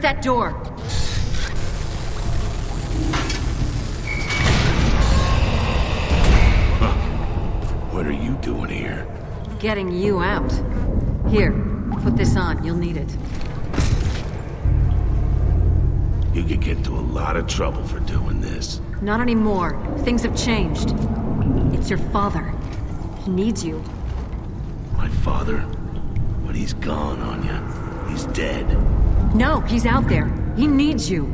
Check that door. Huh. What are you doing here? Getting you out. Here, put this on. You'll need it. You could get into a lot of trouble for doing this. Not anymore. Things have changed. It's your father. He needs you. My father? But he's gone, Anya. He's dead. No, he's out there. He needs you.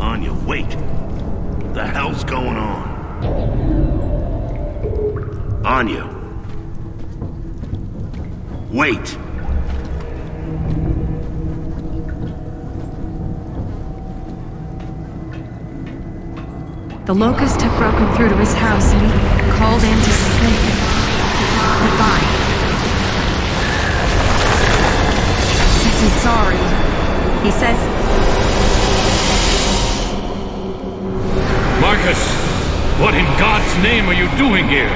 Anya, wait. What the hell's going on? Anya. Wait. The Locust have broken through to his house and called in to say goodbye. He's sorry. He says... Marcus, what in God's name are you doing here?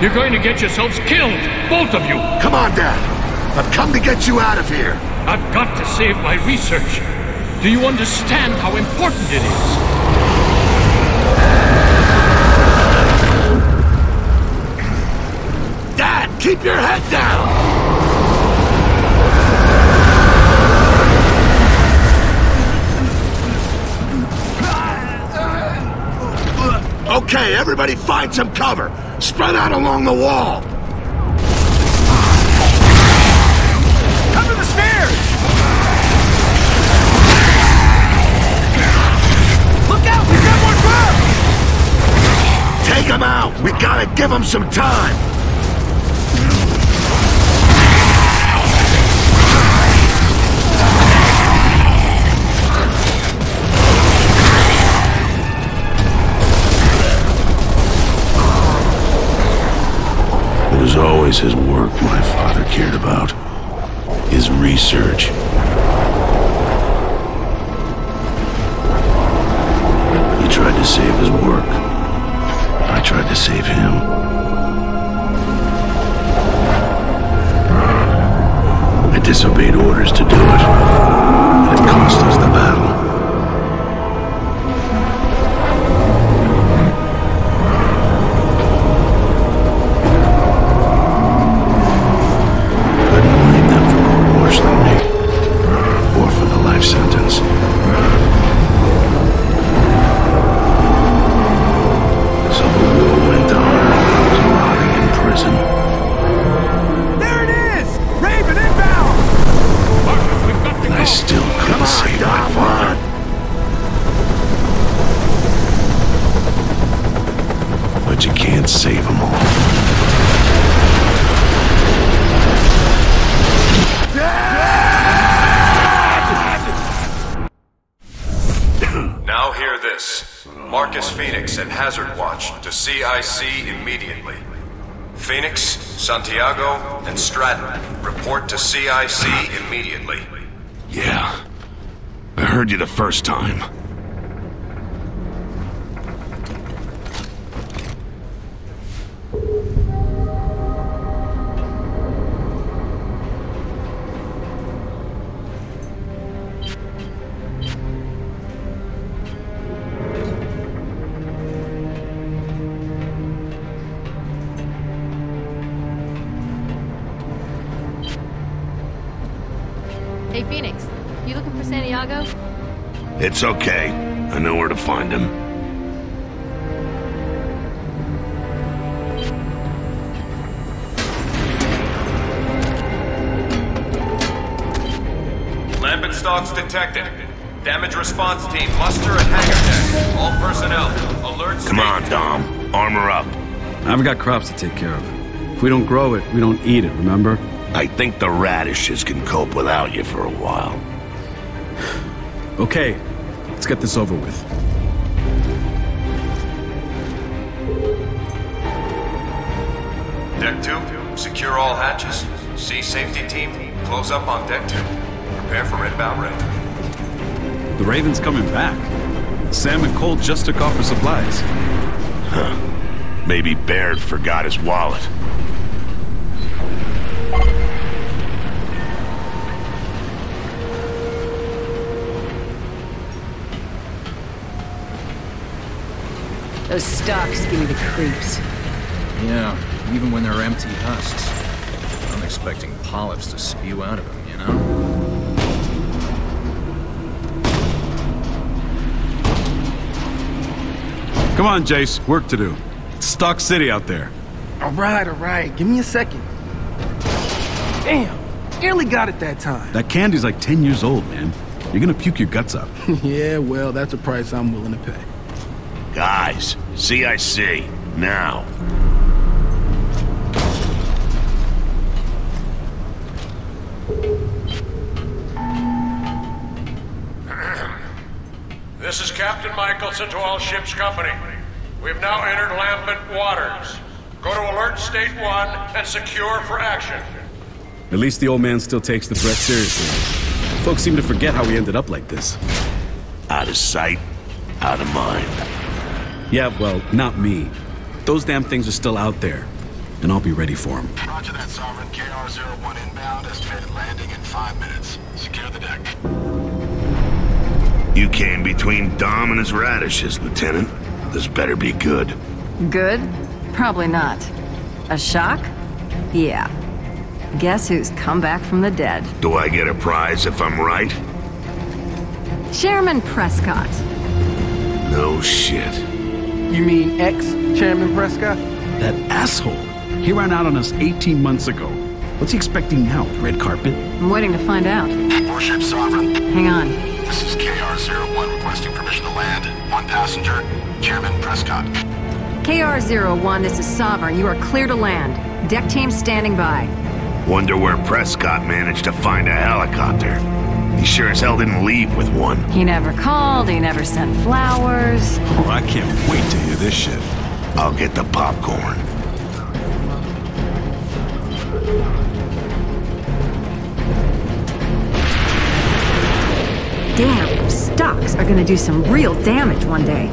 You're going to get yourselves killed, both of you! Come on, Dad. I've come to get you out of here. I've got to save my research. Do you understand how important it is? Dad, keep your head down! Okay, everybody find some cover. Spread out along the wall. Cover the stairs! Look out, we got one bird! Take him out. We gotta give him some time. It was always his work my father cared about. His research. He tried to save his work. I tried to save him. I disobeyed orders to do it. And it cost us the battle. CIC immediately. Phoenix, Santiago, and Stratton, report to CIC immediately. Yeah. I heard you the first time. It's okay. I know where to find him. Lambent stocks detected. Damage response team muster at hangar deck. All personnel, alert. Come on, Dom. Armor up. I've got crops to take care of. If we don't grow it, we don't eat it, remember? I think the radishes can cope without you for a while. Okay, let's get this over with. Deck 2, secure all hatches. Sea safety team, close up on deck 2. Prepare for inbound raid. The Raven's coming back. Sam and Cole just took off for supplies. Huh. Maybe Baird forgot his wallet. Those stalks give me the creeps. Yeah, even when they're empty husks. I'm expecting polyps to spew out of them, you know? Come on, Jace. Work to do. It's Stock City out there. All right. Give me a second. Damn. Nearly got it that time. That candy's like 10 years old, man. You're gonna puke your guts up. Yeah, well, that's a price I'm willing to pay. Guys, CIC, now. This is Captain Michelson to all ships company. We've now entered Lambent Waters. Go to alert state 1 and secure for action. At least the old man still takes the threat seriously. Folks seem to forget how we ended up like this. Out of sight, out of mind. Yeah, well, not me. Those damn things are still out there, and I'll be ready for them. Roger that, Sovereign. KR-01 inbound, estimated landing in 5 minutes. Secure the deck. You came between Dom and his radishes, Lieutenant. This better be good. Good? Probably not. A shock? Yeah. Guess who's come back from the dead? Do I get a prize if I'm right? Chairman Prescott. No shit. You mean ex-Chairman Prescott? That asshole. He ran out on us 18 months ago. What's he expecting now, red carpet? I'm waiting to find out. Warship Sovereign. Hang on. This is KR-01 requesting permission to land. One passenger, Chairman Prescott. KR-01, this is Sovereign. You are clear to land. Deck team standing by. Wonder where Prescott managed to find a helicopter. He sure as hell didn't leave with one. He never called, he never sent flowers. Oh, I can't wait to hear this shit. I'll get the popcorn. Damn, stocks are gonna do some real damage one day.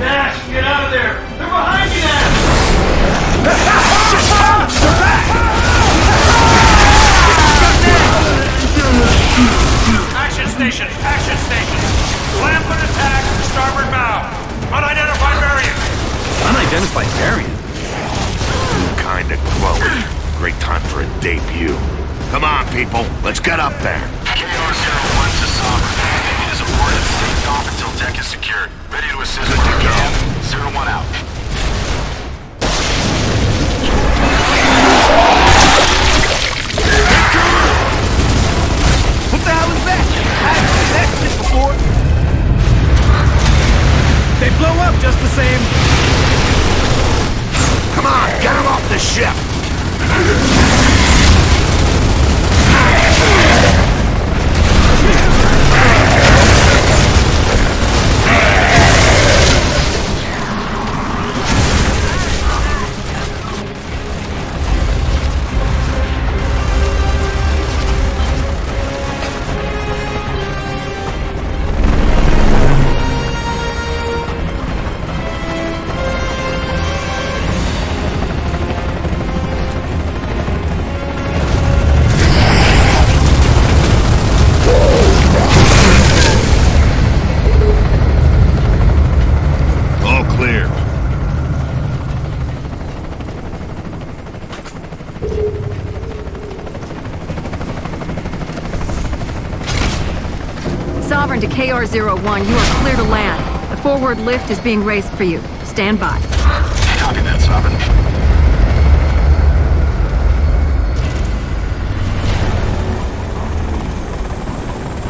Nash, get out of there! They're behind you now! Action station! Lambent attack, starboard bow! Unidentified variant! Unidentified variant? Kinda close. Great time for a debut. Come on, people. Let's get up there. KR-01 to Sovereign. Landing is awarded. Stay off until deck is secured. Ready to assist. Good to go. 01 out. What the hell is that? I haven't seen that shit before. They blow up just the same. Come on, get them off the ship. Sovereign to KR-01, you are clear to land. The forward lift is being raised for you. Stand by. Copy that, Sovereign.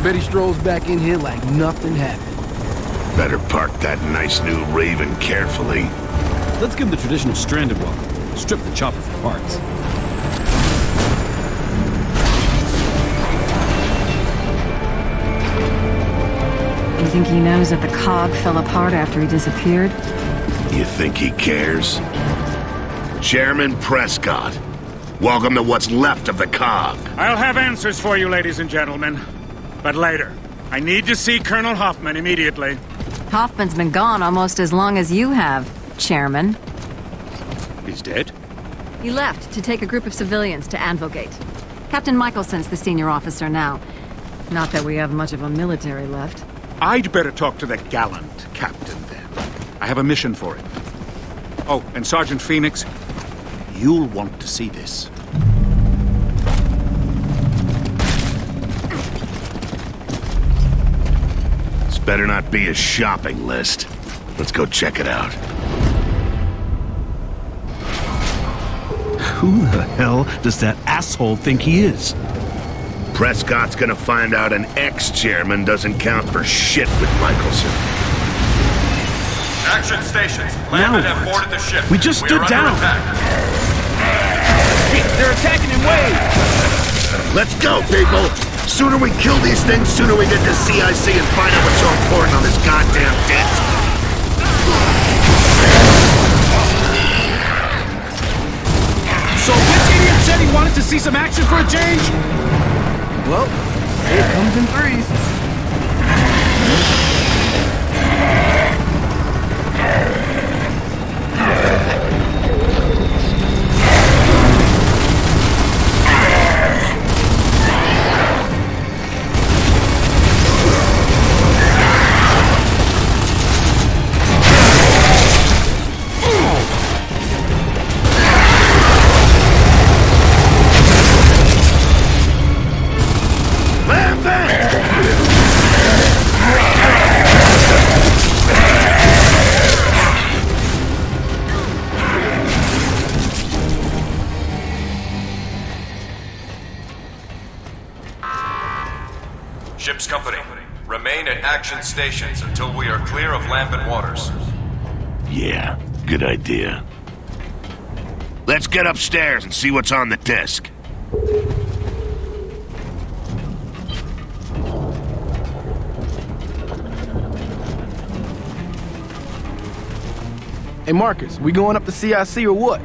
Betty strolls back in here like nothing happened. Better park that nice new Raven carefully. Let's give him the traditional stranded walk. Strip the chopper for parts. You think he knows that the COG fell apart after he disappeared? You think he cares? Chairman Prescott, welcome to what's left of the COG. I'll have answers for you, ladies and gentlemen. But later. I need to see Colonel Hoffman immediately. Hoffman's been gone almost as long as you have, Chairman. He's dead? He left to take a group of civilians to Anvil Gate. Captain Michelson's the senior officer now. Not that we have much of a military left. I'd better talk to the gallant captain then. I have a mission for him. Oh, and Sergeant Phoenix, you'll want to see this. This better not be a shopping list. Let's go check it out. Who the hell does that asshole think he is? Prescott's gonna find out an ex-chairman doesn't count for shit with Michelson. Action stations, Lambent have boarded the ship. We just stood down. They're attacking in waves. Let's go, people. Sooner we kill these things, sooner we get to CIC and find out what's so important on this goddamn desk. So this idiot said he wanted to see some action for a change? Well, it comes in threes. Stations until we are clear of Lambent Waters. Yeah, good idea. Let's get upstairs and see what's on the desk. Hey Marcus, we going up to CIC or what?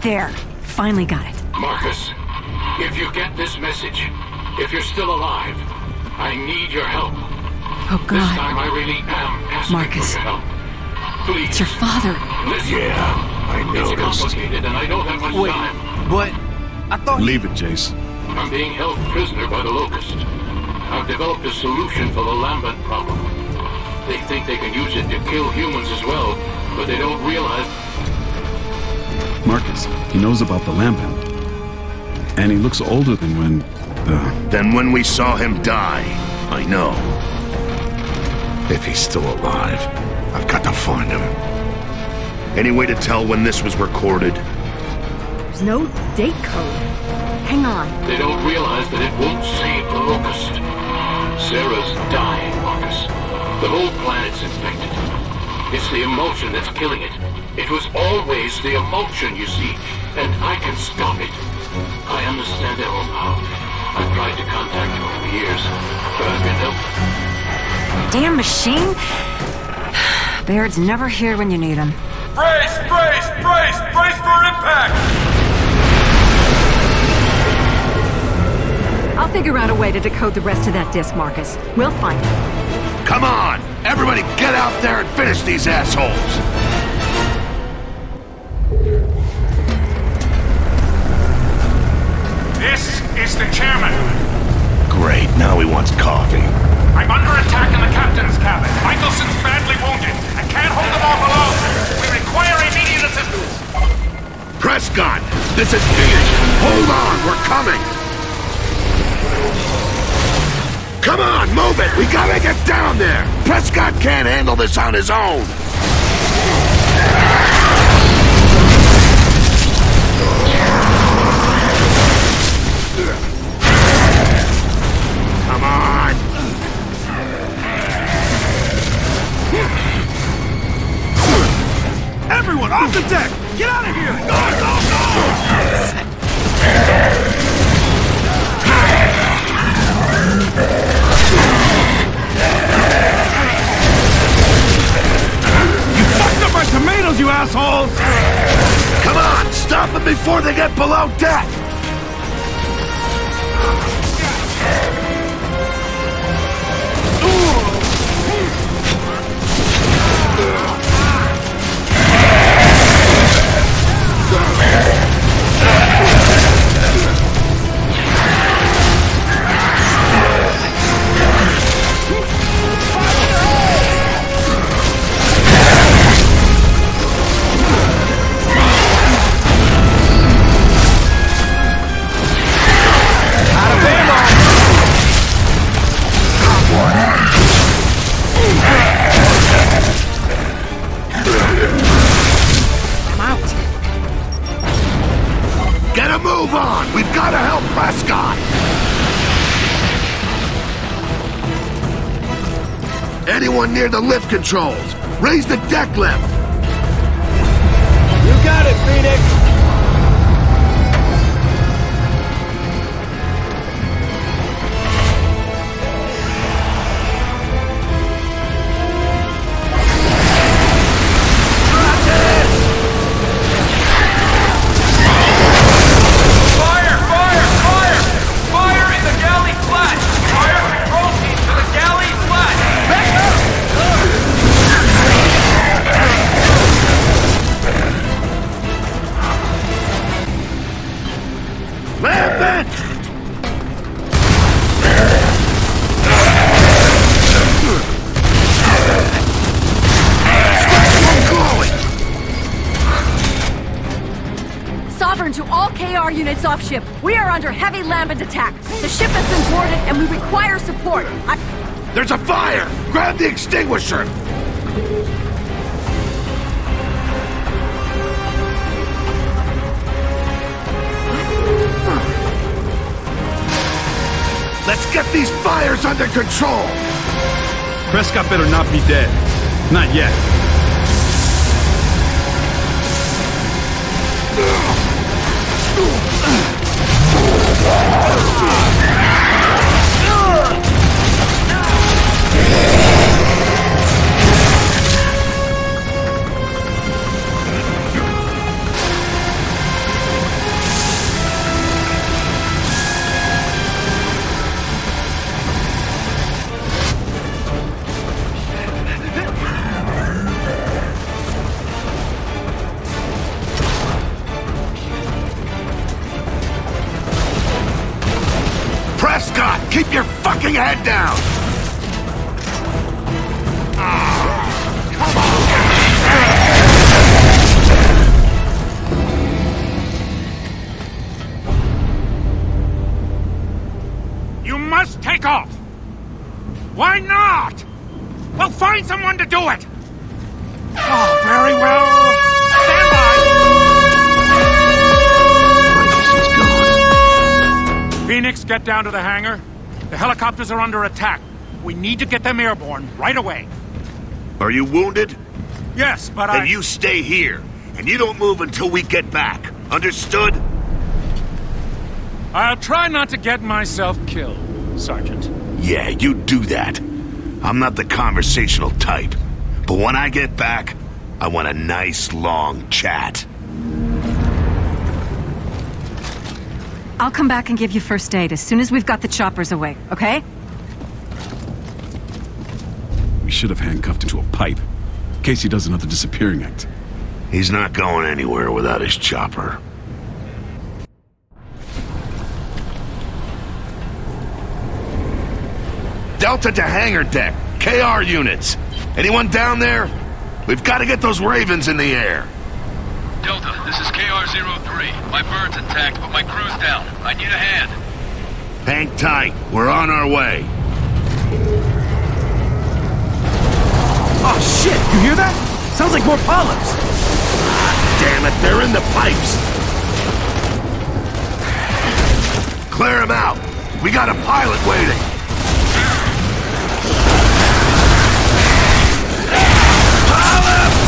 There. Finally got it. Marcus, if you get this message, if you're still alive, I need your help. Oh, God. This time I really am asking Marcus, for your help. Please. It's your father. Listen. Yeah, I know. It's complicated, and I don't have much time. But I thought... Leave it, Jace. I'm being held prisoner by the Locust. I've developed a solution for the Lambent problem. They think they can use it to kill humans as well, but they don't realize... Marcus, he knows about the Lambent. And he looks older than when the... Than when we saw him die. I know. If he's still alive, I've got to find him. Any way to tell when this was recorded? There's no date code. Hang on. They don't realize that it won't save the Locust. Sarah's dying, Marcus. The whole planet's infected. It's the emotion that's killing it. It was always the emotion, you see, and I can stop it. I understand it all now. I've tried to contact you over the years, but I've been helped. Damn machine! Baird's never here when you need him. Brace! Brace! Brace! Brace for impact! I'll figure out a way to decode the rest of that disc, Marcus. We'll find it. Come on! Everybody get out there and finish these assholes! This is the chairman. Great, now he wants coffee. I'm under attack in the captain's cabin. Michelson's badly wounded. I can't hold them off alone. We require immediate assistance. Prescott, this is Phoenix. Hold on, we're coming. Come on, move it. We gotta get down there. Prescott can't handle this on his own. Come on, Get out of here! Go, go, go! You fucked up our tomatoes, you assholes! Come on, stop them before they get below deck! Move on! We've got to help Prescott! Anyone near the lift controls, raise the deck lift! You got it, Phoenix! Units off ship. We are under heavy Lambent attack. The ship has been boarded and we require support. There's a fire! Grab the extinguisher! Let's get these fires under control! Prescott better not be dead. Not yet. Keep your fucking head down! Come on! You must take off! Why not? We'll find someone to do it! Oh, very well. Stand by! Michelson is gone. Phoenix, get down to the hangar. The helicopters are under attack. We need to get them airborne right away. Are you wounded? Yes, but Then you stay here, and you don't move until we get back. Understood? I'll try not to get myself killed, Sergeant. Yeah, you do that. I'm not the conversational type. But when I get back, I want a nice long chat. I'll come back and give you first aid as soon as we've got the choppers away, okay? We should have handcuffed him to a pipe, in case he does another disappearing act. He's not going anywhere without his chopper. Delta to hangar deck, KR units. Anyone down there? We've got to get those Ravens in the air. Delta, this is KR-03. My bird's attacked, but my crew's down. I need a hand. Hang tight. We're on our way. Oh, shit! You hear that? Sounds like more polyps. Ah, damn it. They're in the pipes. Clear them out. We got a pilot waiting. Polyps!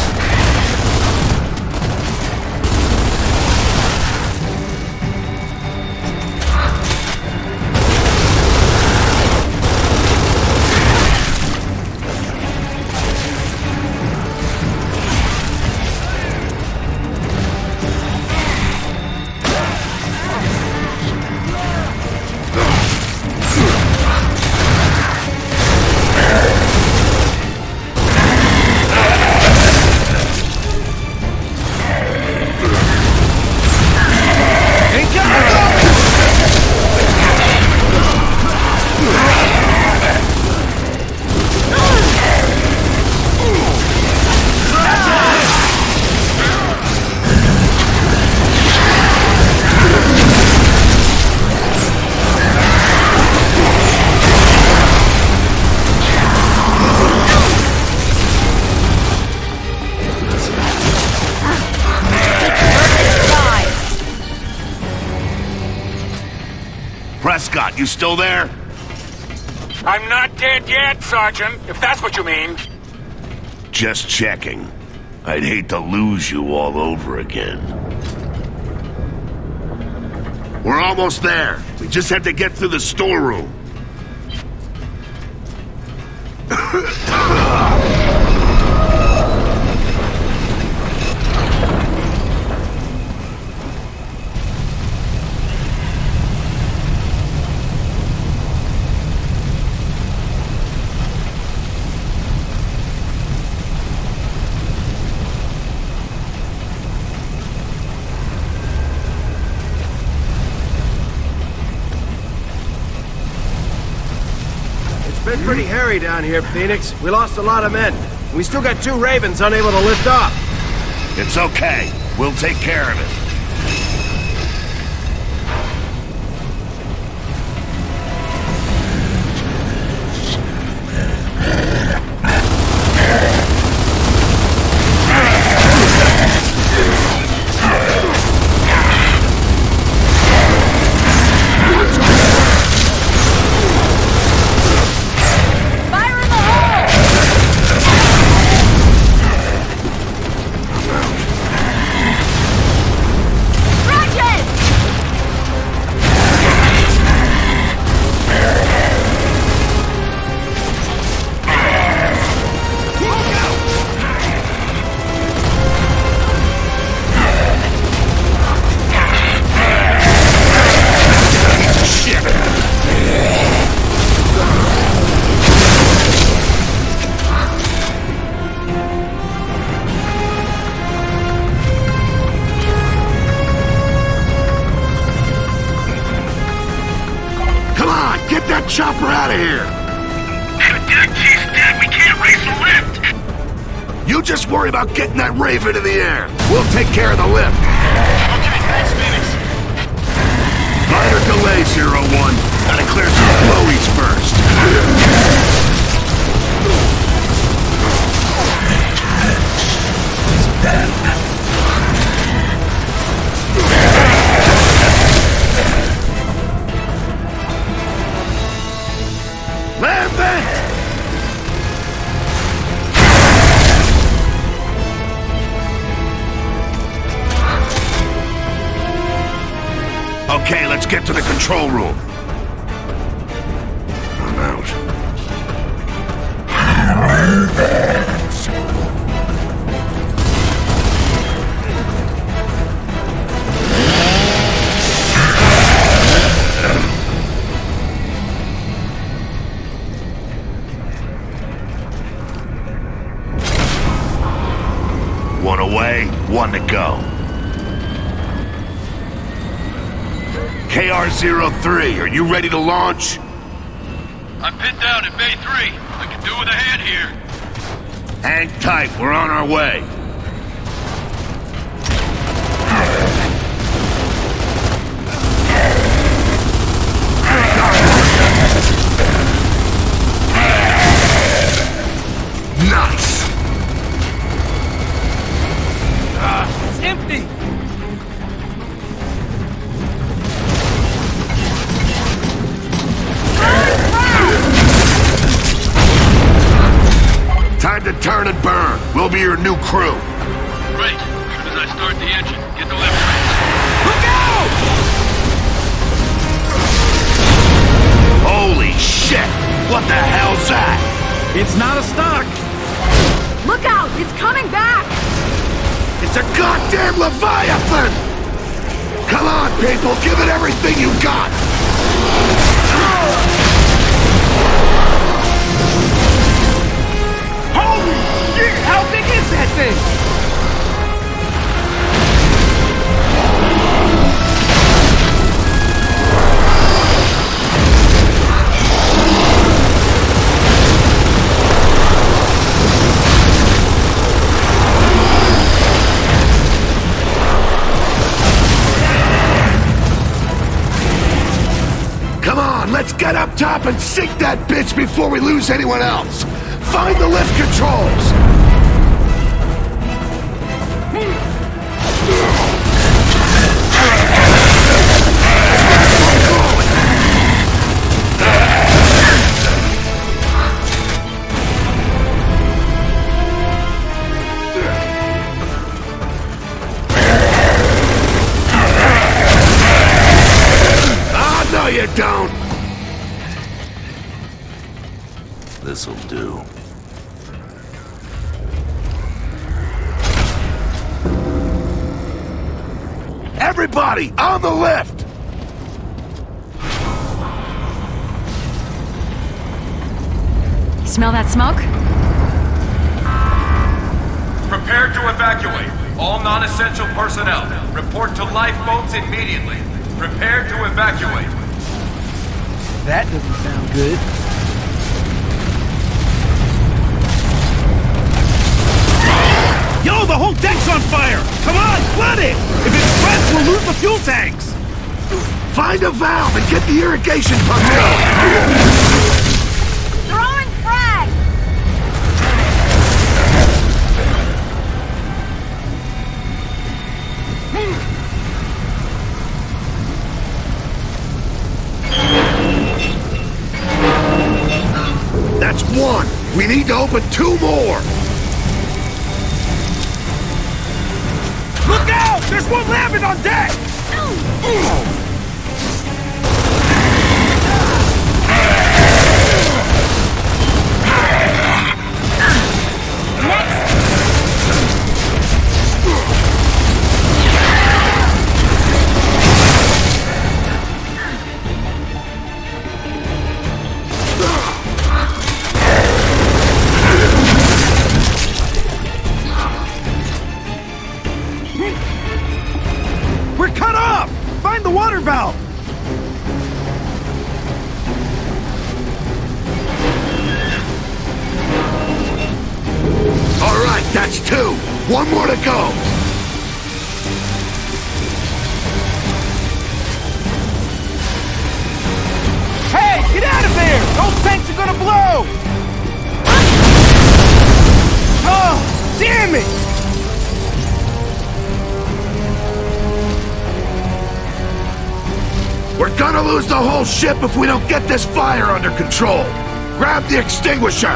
You still there? I'm not dead yet, Sergeant, if that's what you mean. Just checking. I'd hate to lose you all over again. We're almost there. We just have to get through the storeroom. Pretty hairy down here, Phoenix. We lost a lot of men. We still got two Ravens unable to lift off. It's okay. We'll take care of it. Raven in the air. We'll take care of the lift. Okay, thanks, Phoenix. Minor delay, 01. Gotta clear some flowies first. It's bad. Okay, let's get to the control room. I'm out. One away, one to go. KR-03, are you ready to launch? I'm pinned down at Bay 3. I can do with a hand here. Hang tight, we're on our way. Nice! It's empty! Time to turn and burn. We'll be your new crew. Great. As soon as I start the engine, get the left brakes. Look out! Holy shit! What the hell's that? It's not a stock. Look out! It's coming back! It's a goddamn Leviathan! Come on, people! Give it everything you got! How big is that thing? Come on, let's get up top and sink that bitch before we lose anyone else. Find the lift controls! This'll do. Everybody, on the left! You smell that smoke? Prepare to evacuate. All non-essential personnel, report to lifeboats immediately. Prepare to evacuate. That doesn't sound good. Yo, the whole deck's on fire! Come on, flood it! If it spreads, we'll lose the fuel tanks! Find a valve and get the irrigation pump out! Throwing frag! That's one! We need to open two more! Look out! There's one Lambent on deck! Ship if we don't get this fire under control. Grab the extinguisher.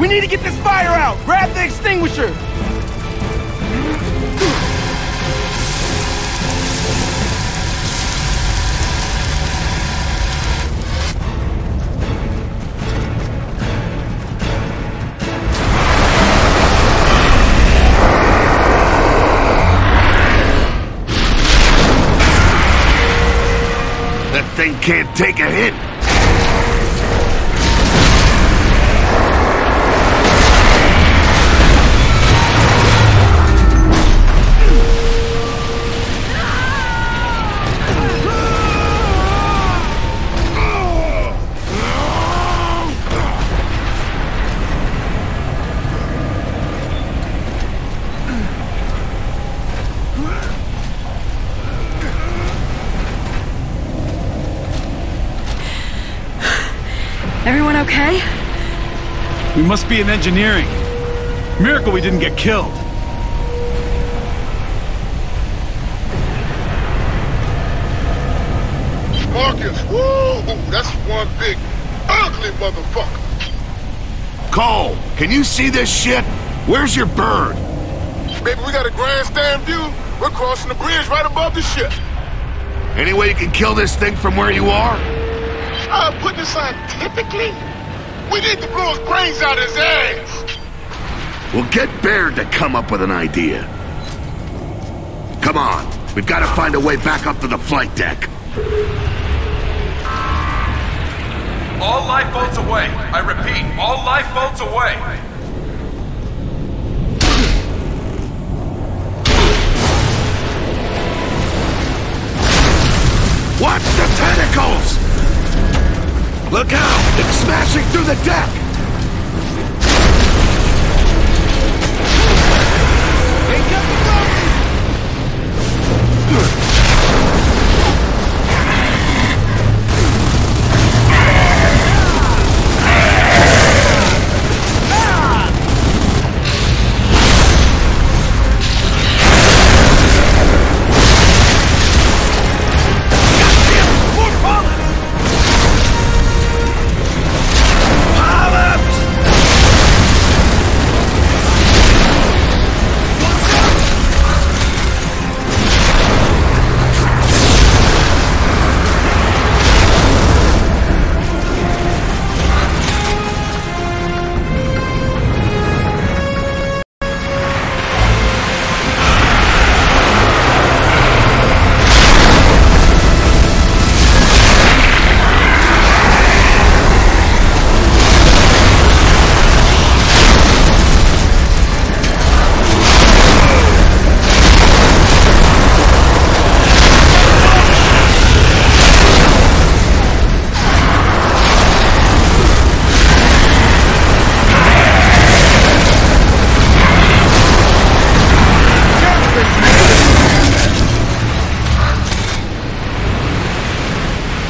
We need to get this fire out. Grab the extinguisher. Thing can't take a hit. Okay? We must be in engineering. Miracle we didn't get killed. Marcus, woo! That's one big, ugly motherfucker. Cole, can you see this shit? Where's your bird? Baby, we got a grandstand view. We're crossing the bridge right above the ship. Any way you can kill this thing from where you are? I'll put this scientifically. We need to blow his brains out his ass! We'll get Baird to come up with an idea. Come on, we've got to find a way back up to the flight deck. All lifeboats away. I repeat, all lifeboats away. Watch the tentacles! Look out! It's smashing through the deck! Wake up the goddamn, more bullets! Pilot!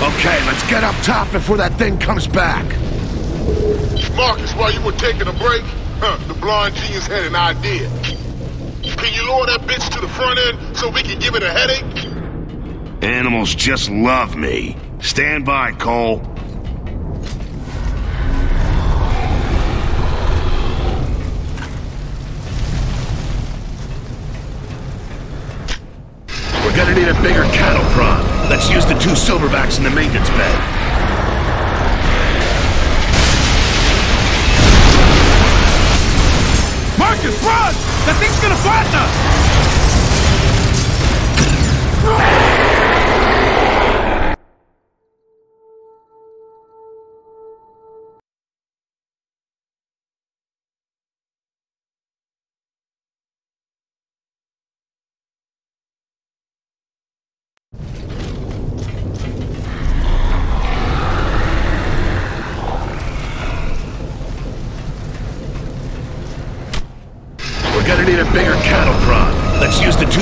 Okay, let's get up top before that thing comes back. Marcus, while you were taking a break, the blonde genius had an idea. Can you lower that bitch to the front end so we can give it a headache? Animals just love me. Stand by, Cole. We're gonna need a bigger cattle prod. Let's use the two silverbacks in the maintenance bed. Marcus, run! That thing's gonna flatten us!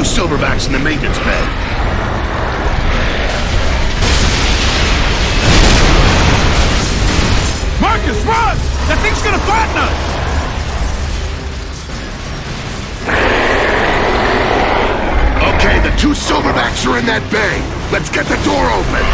Silverbacks in the maintenance bed. Marcus, run! That thing's gonna flatten us! Okay, the two silverbacks are in that bay. Let's get the door open.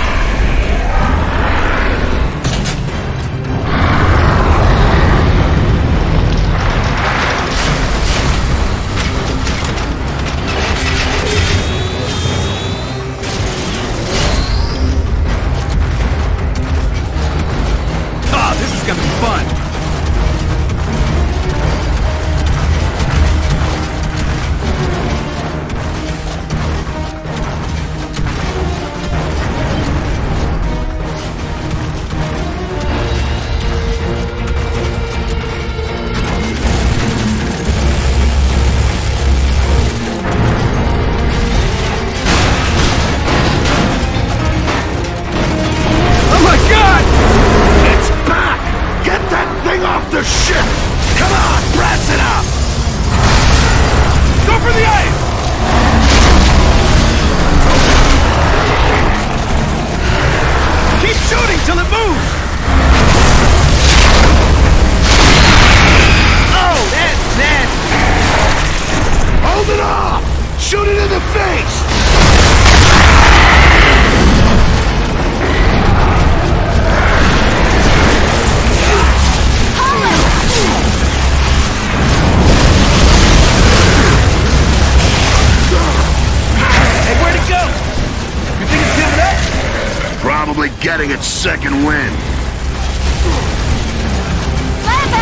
Getting its second wind. Come on,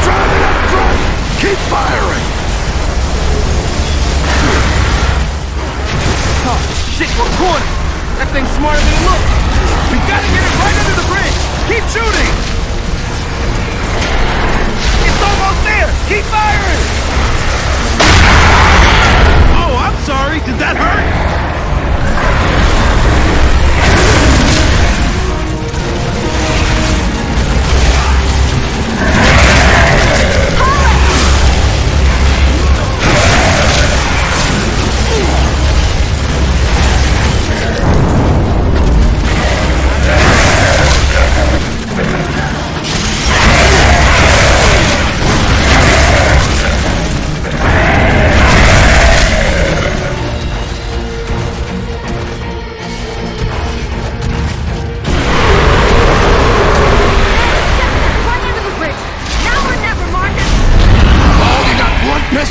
drive it up, drive! Keep firing! Oh, shit, we're cornered! That thing's smarter than it looks! We gotta get it right under the bridge! Keep shooting! It's almost there! Keep firing! Oh, I'm sorry! Did that hurt?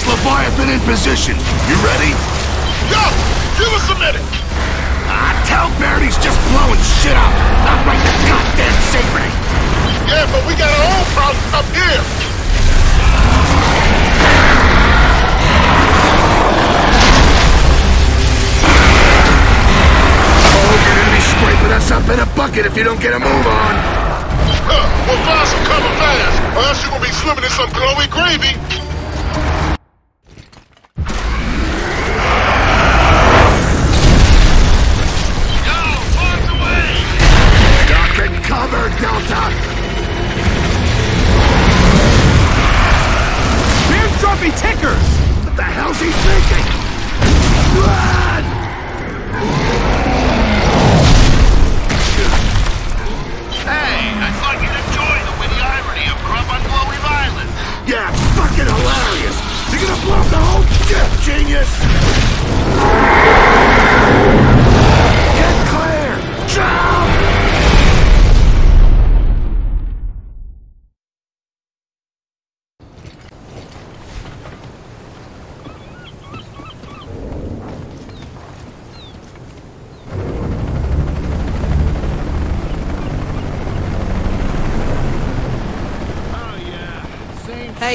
Leviathan in position. You ready? Go! Give us a minute! Tell Baird he's just blowing shit up. Not right the goddamn safety. Yeah, but we got our own problems up here. Oh, you're gonna be scraping us up in a bucket if you don't get a move on. We'll find some cover fast, or else you're gonna be swimming in some glowy gravy.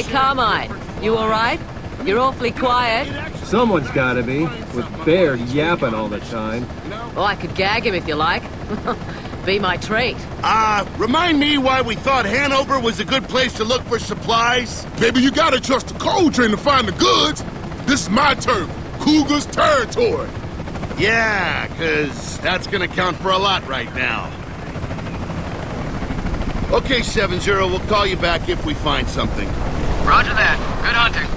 Hey, Carmine, you alright? You're awfully quiet. Someone's gotta be, with Bear yapping all the time. Oh, I could gag him if you like. Be my trait. Remind me why we thought Hanover was a good place to look for supplies? Baby, you gotta trust the coal train to find the goods. This is my turf, Cougar's territory. Yeah, cause that's gonna count for a lot right now. Okay, 7-0, we'll call you back if we find something. Roger that. Good hunting.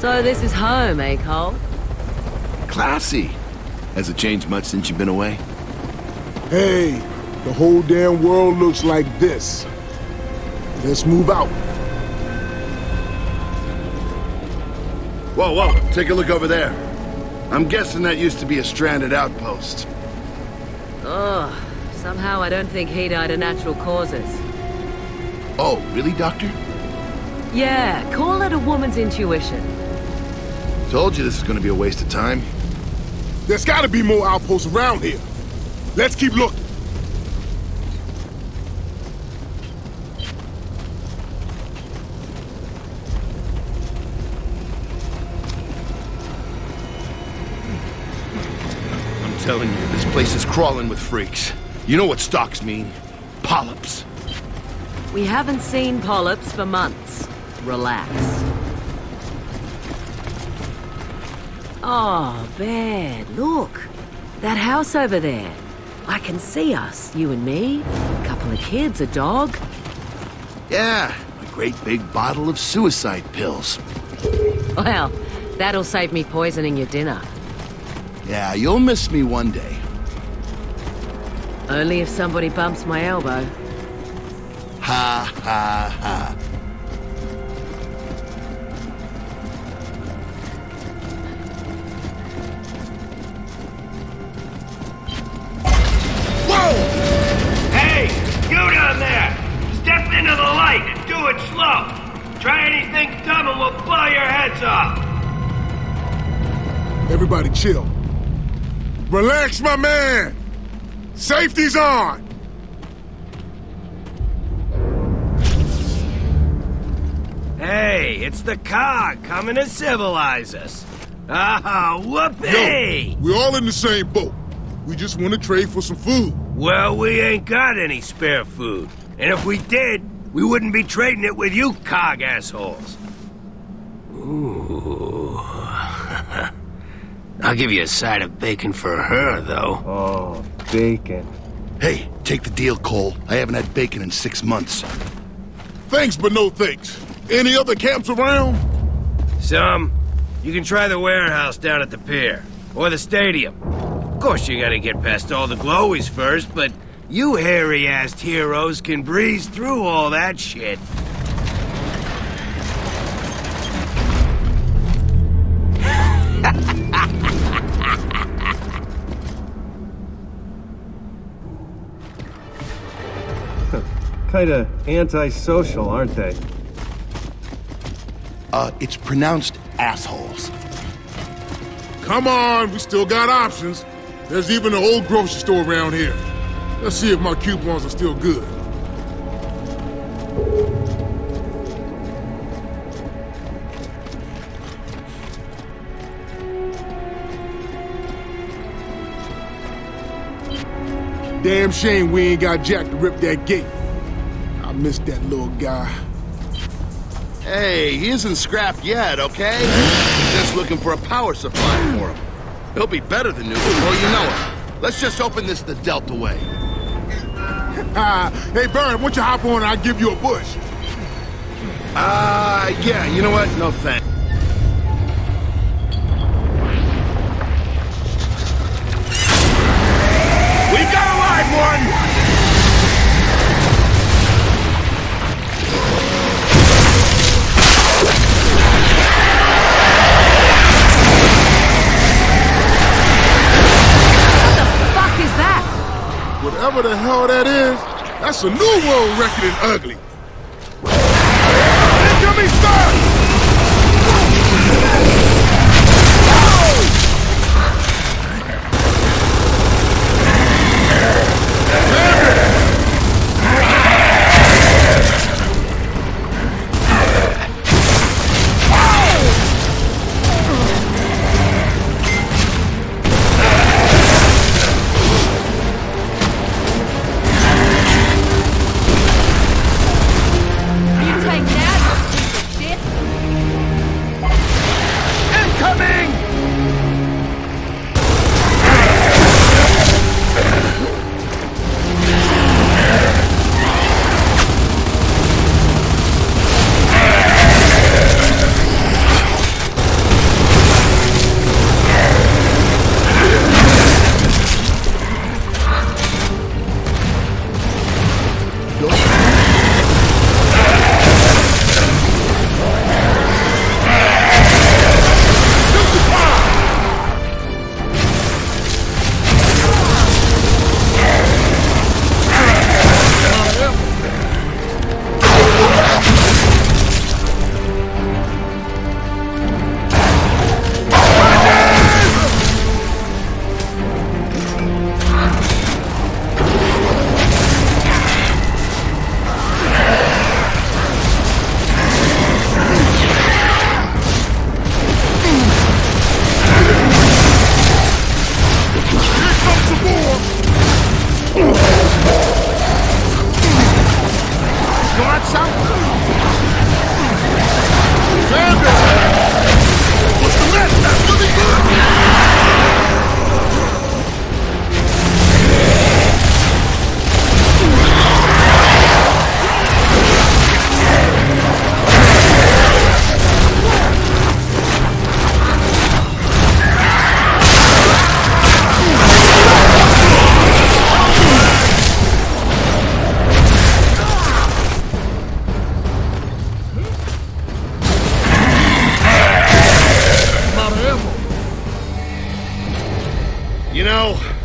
So this is home, eh, Cole? Classy. Has it changed much since you've been away? Hey, the whole damn world looks like this. Let's move out. Whoa, whoa, take a look over there. I'm guessing that used to be a stranded outpost. Ugh, somehow I don't think he died of natural causes. Oh, really, Doctor? Yeah, call it a woman's intuition. Told you this is gonna be a waste of time. There's gotta be more outposts around here. Let's keep looking. I'm telling you, this place is crawling with freaks. You know what stocks mean? Polyps. We haven't seen polyps for months. Relax. Oh, Bear, look. That house over there. I can see us, you and me, a couple of kids, a dog. Yeah, a great big bottle of suicide pills. Well, that'll save me poisoning your dinner. Yeah, you'll miss me one day. Only if somebody bumps my elbow. Ha, ha, ha. Everybody chill. Relax, my man! Safety's on! Hey, it's the COG coming to civilize us. Ah, whoopee! Yo, we're all in the same boat. We just want to trade for some food. Well, we ain't got any spare food. And if we did, we wouldn't be trading it with you COG assholes. Ooh. I'll give you a side of bacon for her, though. Oh, bacon. Hey, take the deal, Cole. I haven't had bacon in 6 months. Thanks, but no thanks. Any other camps around? Some. You can try the warehouse down at the pier. Or the stadium. Of course, you gotta get past all the glowies first, but you hairy-assed heroes can breeze through all that shit. Kinda antisocial, aren't they? It's pronounced assholes. Come on, we still got options. There's even an old grocery store around here. Let's see if my coupons are still good. Damn shame we ain't got Jack to rip that gate. I missed that little guy. Hey, he isn't scrapped yet, okay? Just looking for a power supply for him. He'll be better than new before you know it. Let's just open this the Delta way. Hey, Burn, won't you hop on and I'll give you a push? Yeah, you know what? No thanks. We got a live one! Whatever the hell that is, That's a new world record in ugly. Incoming fire!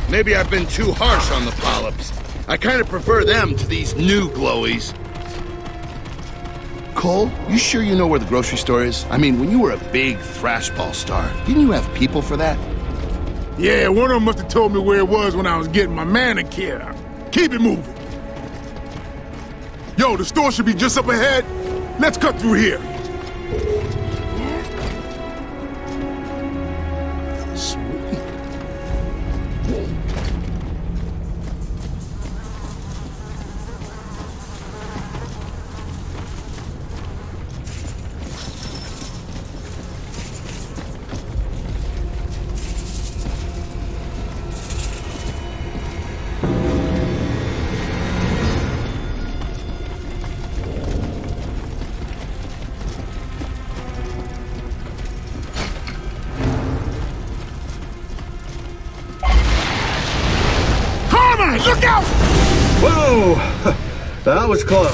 Maybe I've been too harsh on the polyps. I kind of prefer them to these new glowies. Cole, you sure you know where the grocery store is? I mean, when you were a big thrashball star, didn't you have people for that? Yeah, one of them must have told me where it was when I was getting my manicure. Keep it moving. Yo, the store should be just up ahead. Let's cut through here. That was close.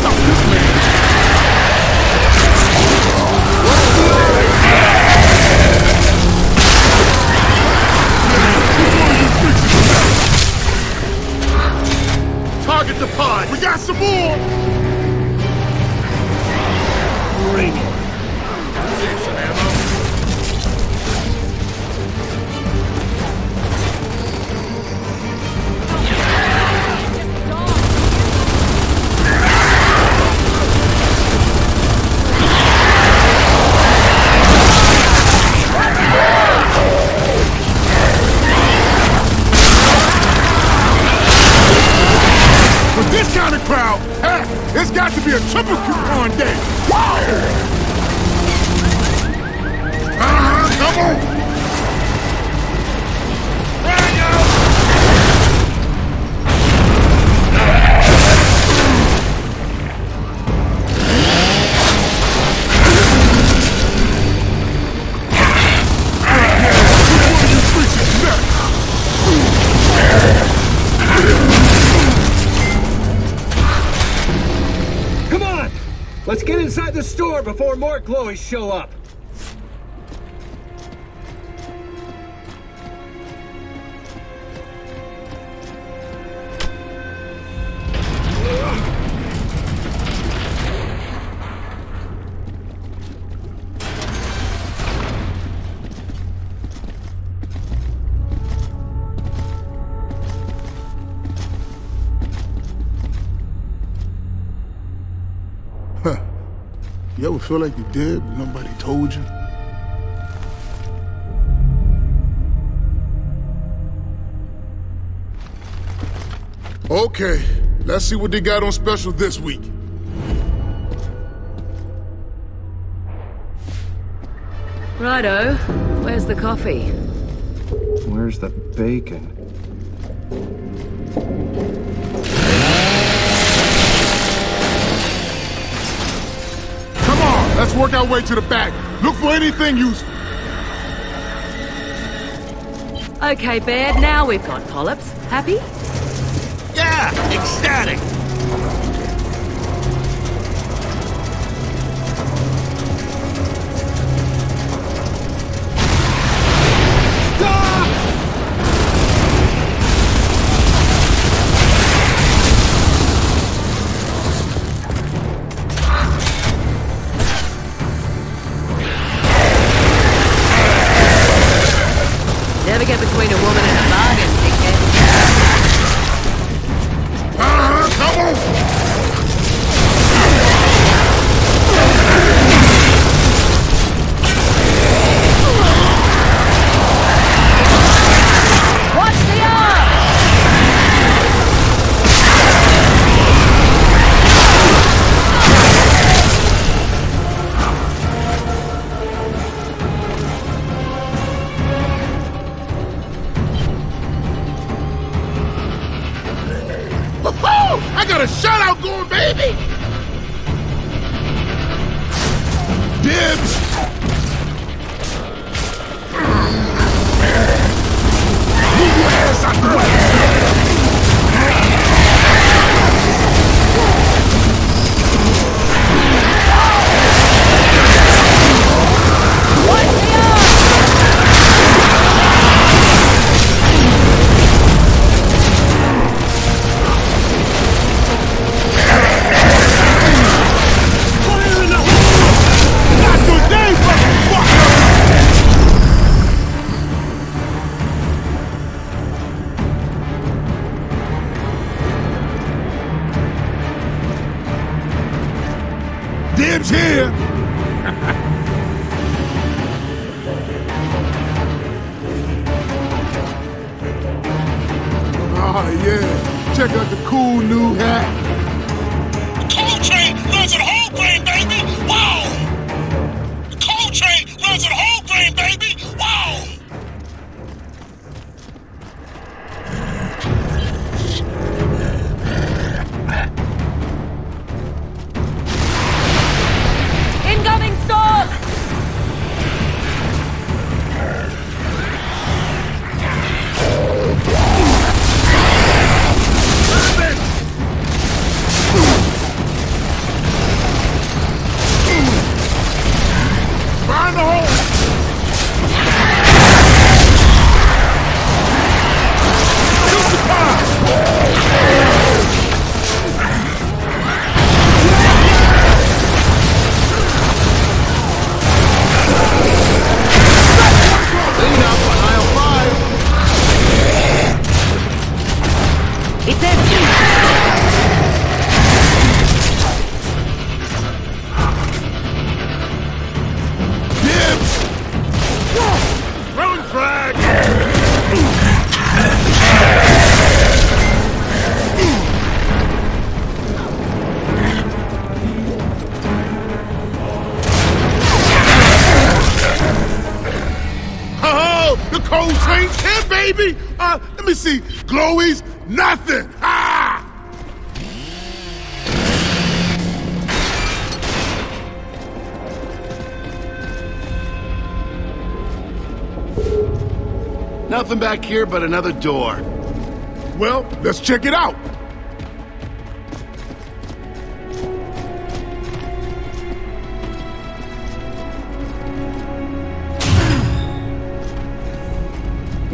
Stop this! door before more glowies show up. You ever feel like you did, but nobody told you? Okay, let's see what they got on special this week. Righto, where's the coffee? Where's the bacon? Let's work our way to the back. Look for anything useful. Okay, Baird, now we've got polyps. Happy? Yeah, ecstatic! Nothing back here but another door. Well, let's check it out.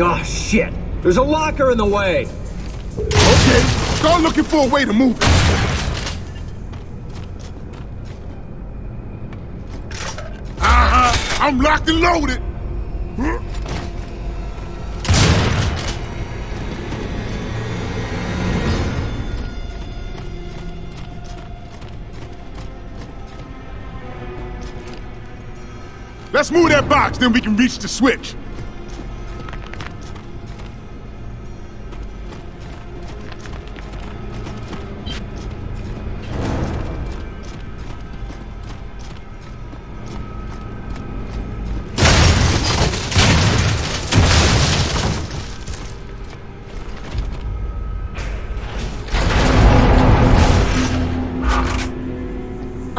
Oh, shit! There's a locker in the way! Okay, start looking for a way to move it! Uh-huh! I'm locked and loaded! Huh? Let's move that box, then we can reach the switch.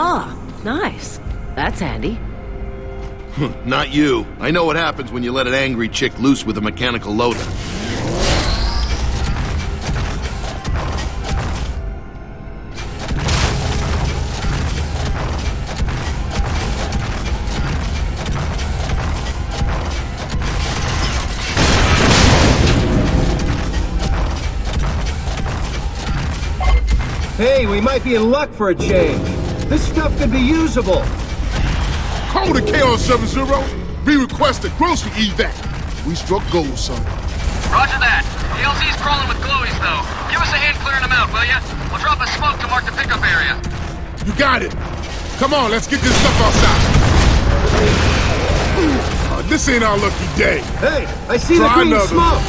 Ah, nice. That's handy. Not you. I know what happens when you let an angry chick loose with a mechanical loader. Hey, we might be in luck for a change. This stuff could be usable. Call the KR-70. We request a grocery evac. We struck gold, son. Roger that. The LZ's crawling with glowies, though. Give us a hand clearing them out, will ya? We'll drop a smoke to mark the pickup area. You got it. Come on, let's get this stuff outside. This ain't our lucky day. Hey, I see the green smoke.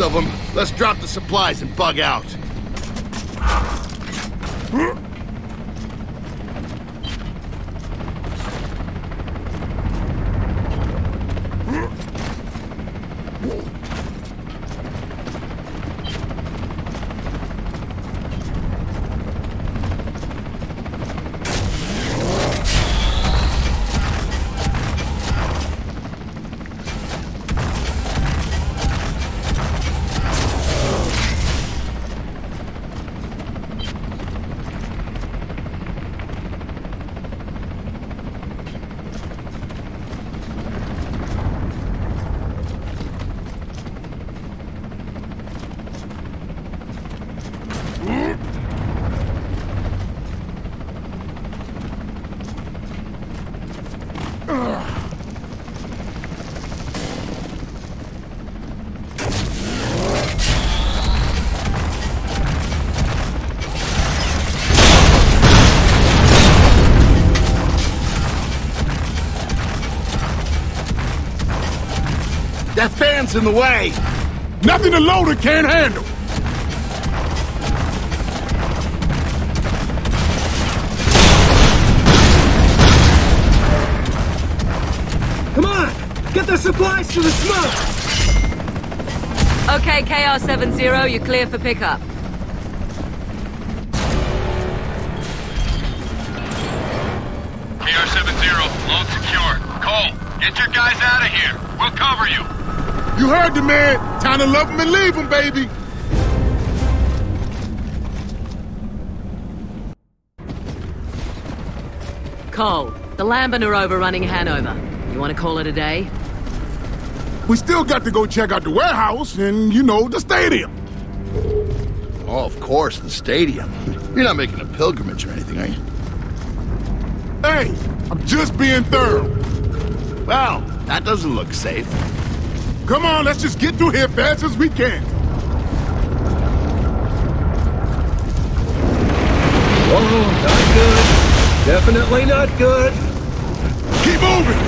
Of them. Let's drop the supplies and bug out. That fan's in the way! Nothing the loader can't handle! Come on! Get the supplies to the smoke! Okay, KR-70, you're clear for pickup. KR-70, load secure. Cole, get your guys out of here! We'll cover you! You heard the man. Time to love him and leave him, baby. Cole, the Lambent are overrunning Hanover. You want to call it a day? We still got to go check out the warehouse and, you know, the stadium. Oh, of course, the stadium. You're not making a pilgrimage or anything, are you? Hey, I'm just being thorough. Well, that doesn't look safe. Come on, let's just get through here fast as we can. Whoa, not good. Definitely not good. Keep moving!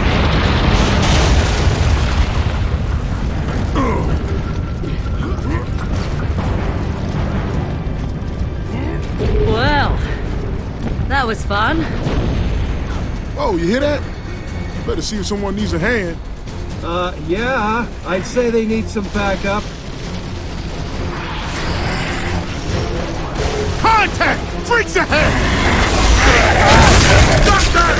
Well, that was fun. Oh, you hear that? Better see if someone needs a hand. Yeah, I'd say they need some backup. Contact! Freaks ahead! Doctor!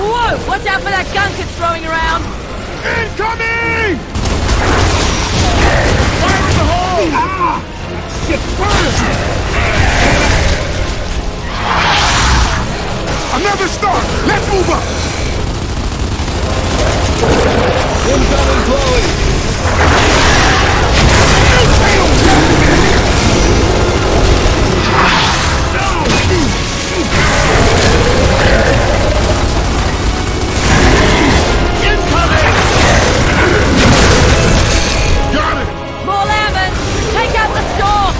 Whoa! Watch out for that gunk it's throwing around! Incoming! Fire in the hole! Ah! Shit burns! Another star! Let's move up! Incoming, Chloe! You failed! No! Incoming! Got it! More Lambent! Take out the storm!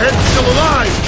head's still alive!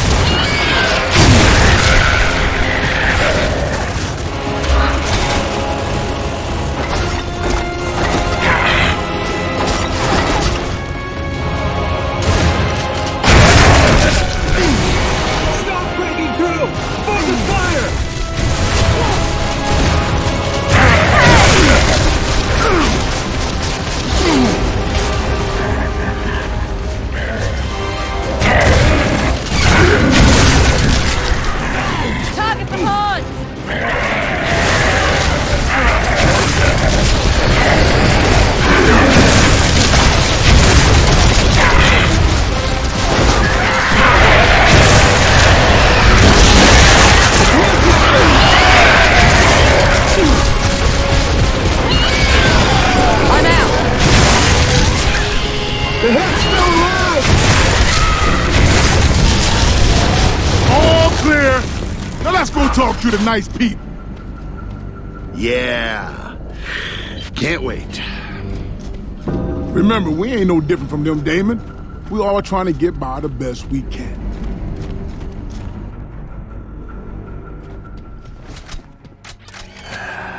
Talk to the nice people. Yeah. Can't wait. Remember, we ain't no different from them, Damon. We all trying to get by the best we can.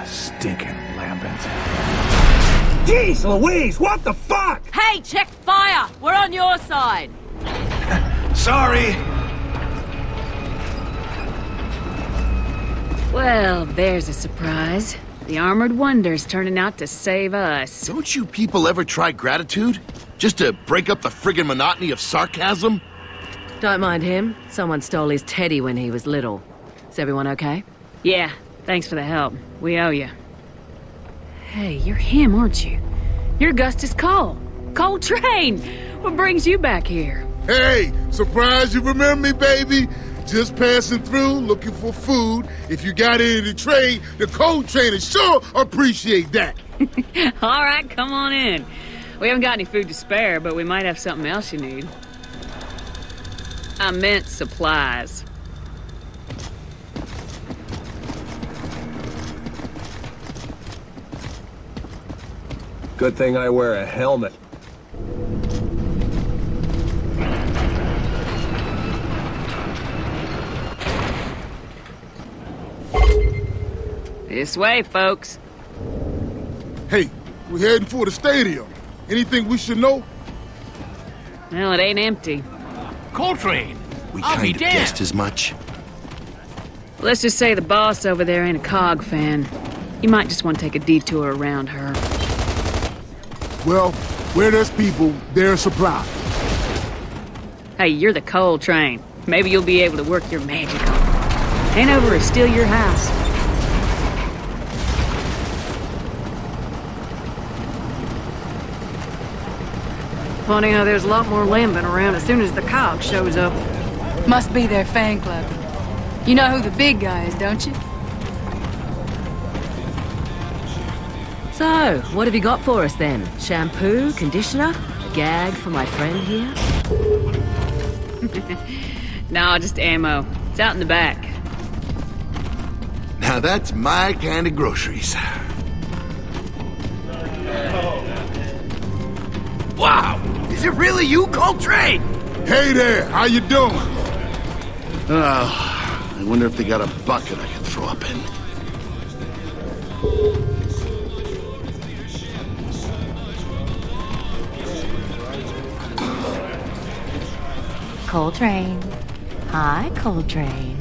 Stinking Lambent. Jeez Louise, what the fuck? Hey, check fire. We're on your side. Sorry. Well, there's a surprise. The Armored Wonder's turning out to save us. Don't you people ever try gratitude? Just to break up the friggin' monotony of sarcasm? Don't mind him. Someone stole his teddy when he was little. Is everyone okay? Yeah, thanks for the help. We owe you. Hey, you're him, aren't you? You're Gustus Cole. Cole Train! What brings you back here? Hey! Surprise you remember me, baby! Just passing through, looking for food. If you got any to trade, the cold trainers sure appreciate that. All right, come on in. We haven't got any food to spare, but we might have something else you need. I meant supplies. Good thing I wear a helmet. This way, folks. Hey, we're heading for the stadium. Anything we should know? Well, it ain't empty. Coltrane! We kind of guessed as much. Let's just say the boss over there ain't a COG fan. You might just want to take a detour around her. Well, where there's people, there's supplies. Hey, you're the Coltrane. Maybe you'll be able to work your magic on her. Hanover is still your house. Funny how there's a lot more Lambent around as soon as the COG shows up. Must be their fan club. You know who the big guy is, don't you? So, what have you got for us then? Shampoo, conditioner, gag for my friend here? No, just ammo. It's out in the back. Now that's my kind of groceries. Wow! Is it really you, Coltrane? Hey there, how you doing? I wonder if they got a bucket I can throw up in. Coltrane. Hi, Coltrane.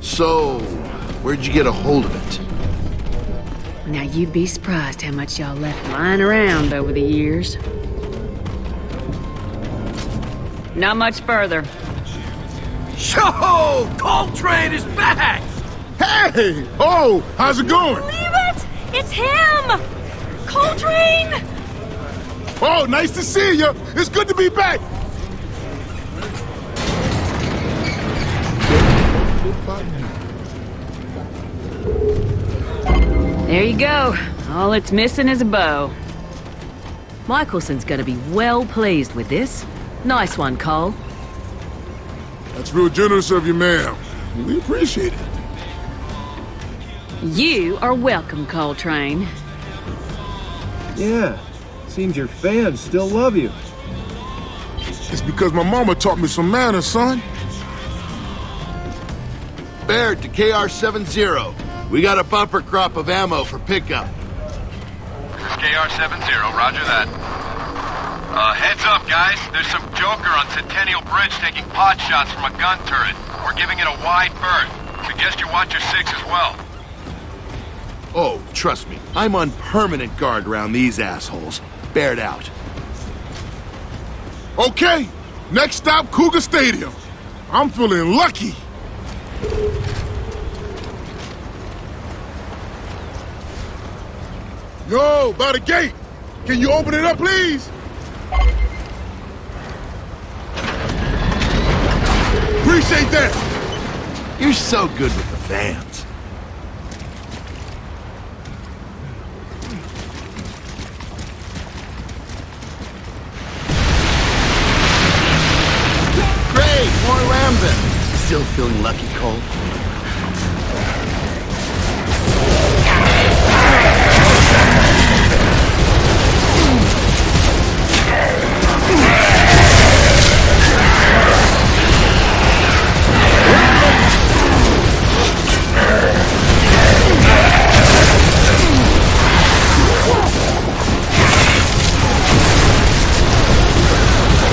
So, where'd you get a hold of it? Now, you'd be surprised how much y'all left lying around over the years. Not much further. Yo! Coltrane is back! Hey! Oh, how's it going? Leave it! It's him! Coltrane! Oh, nice to see you! It's good to be back! There you go. All it's missing is a bow. Michelson's gonna be well pleased with this. Nice one, Cole. That's real generous of you, ma'am. We appreciate it. You are welcome, Coltrane. Yeah. Seems your fans still love you. It's because my mama taught me some manners, son. Baird to KR-70. We got a bumper crop of ammo for pickup. KR-70, roger that. Heads up, guys. There's some joker on Centennial Bridge taking pot shots from a gun turret. We're giving it a wide berth. Suggest you watch your six as well. Oh, trust me. I'm on permanent guard around these assholes. Baird out. Okay. Next stop, Cougar Stadium. I'm feeling lucky. Yo, by the gate! Can you open it up, please? Appreciate that! You're so good with the fans. Great! More Lambent! Still feeling lucky, Cole?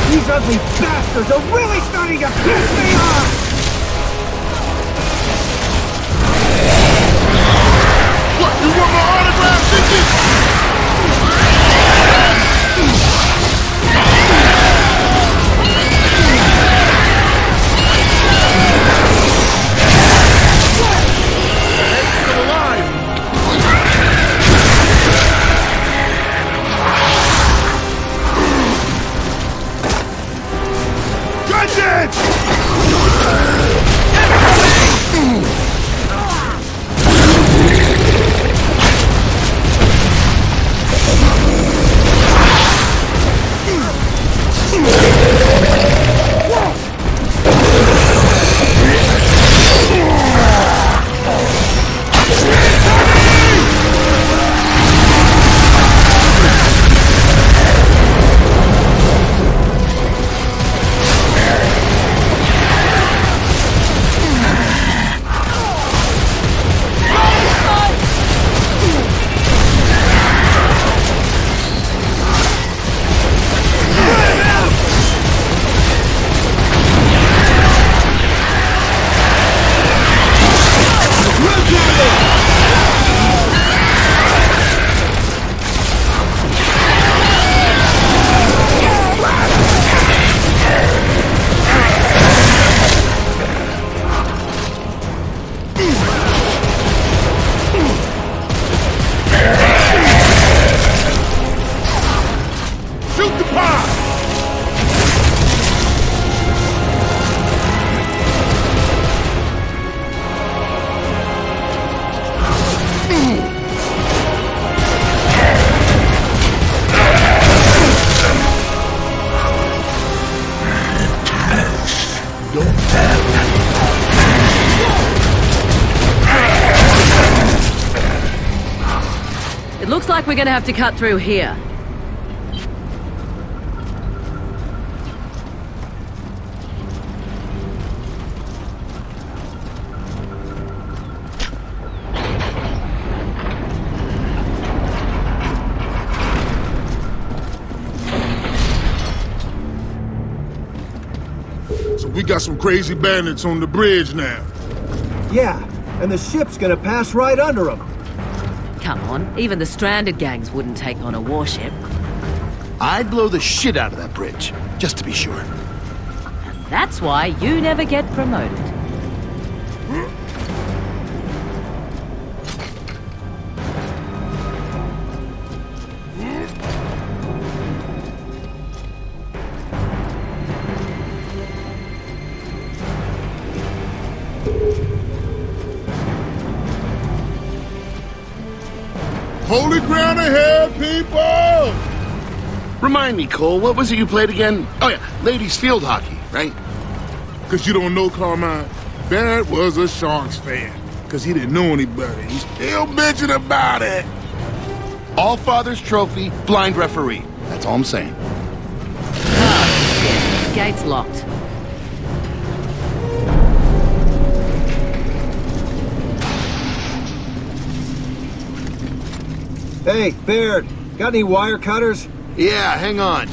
These ugly bastards are really starting to piss me off! What, you want my autograph, bitches? We're gonna have to cut through here. So we got some crazy bandits on the bridge now. Yeah, and the ship's gonna pass right under them. Come on, even the stranded gangs wouldn't take on a warship. I'd blow the shit out of that bridge, just to be sure. And that's why you never get promoted. Holy ground ahead, people! Remind me, Cole, what was it you played again? Oh yeah, ladies field hockey, right? Cause you don't know, Carmine, Barrett was a Sharks fan. Cause he didn't know anybody. He's still bitching about it. All Father's Trophy, blind referee. That's all I'm saying. Oh, shit. gate's locked. Hey, Baird, got any wire cutters? Yeah, hang on.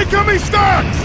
Incoming stocks!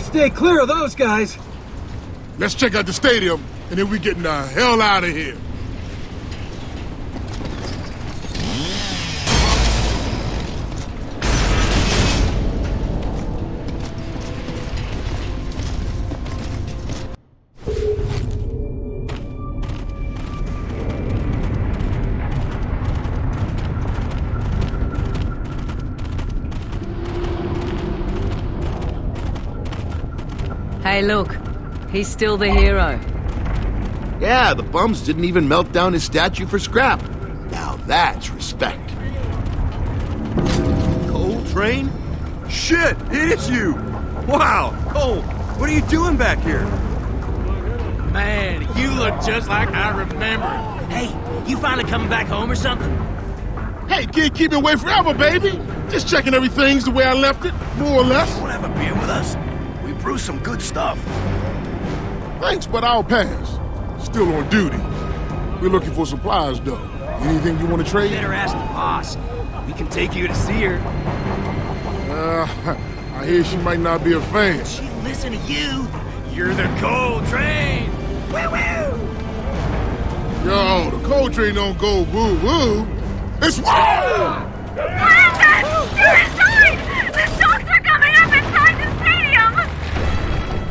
Stay clear of those guys. Let's check out the stadium, and then we're getting the hell out of here. Hey, look. He's still the hero. Yeah, the bums didn't even melt down his statue for scrap. Now that's respect. Cole Train? Shit, it's you! Wow, Cole, what are you doing back here? Man, you look just like I remember. Hey, you finally coming back home or something? Hey, kid, keep it away forever, baby! Just checking everything's the way I left it, more or less. Won't have a beer with us? Brew some good stuff. Thanks, but I'll pass. Still on duty. We're looking for supplies, though. Anything you want to trade? Better ask the boss. We can take you to see her. I hear she might not be a fan. She listen to you. You're the Coal Train. Woo-woo! Yo, the Coal Train don't go woo-woo. It's woo!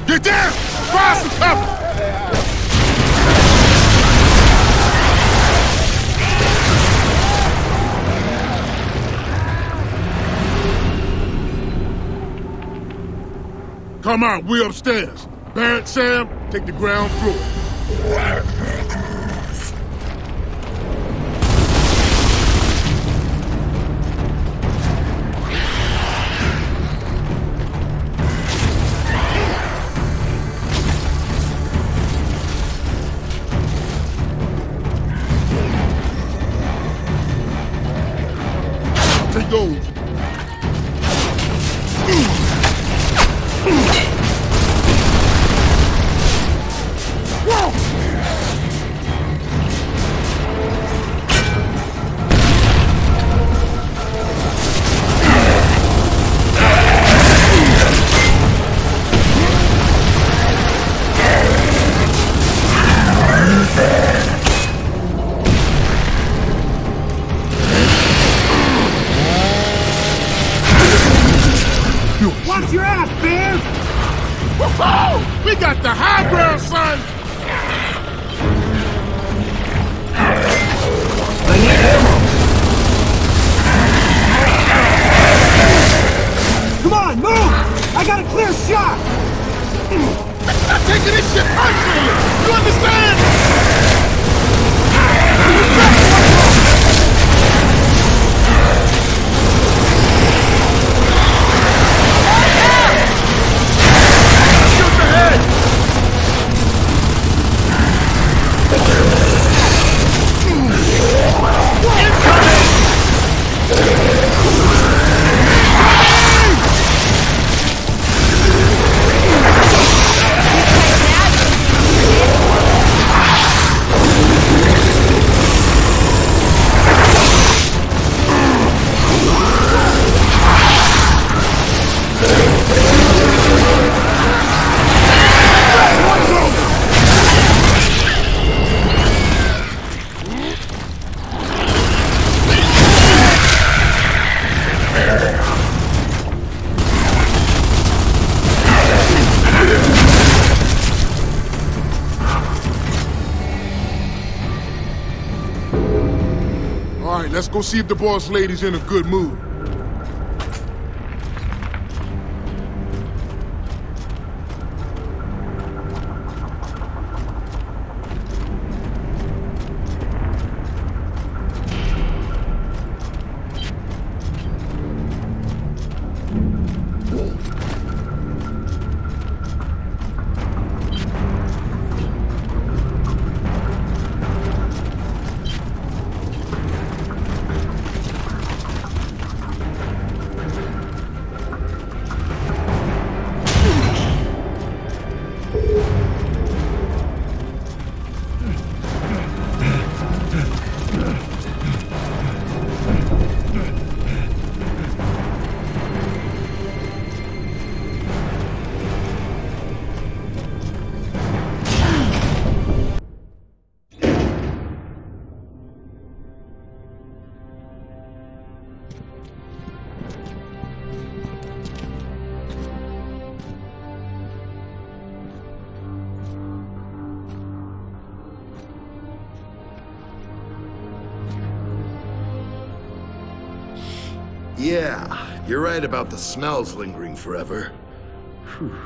Get down! Find some cover! Come on, we upstairs. Barrett, Sam, take the ground floor. All right, let's go see if the boss lady's in a good mood. Yeah, you're right about the smells lingering forever. Whew.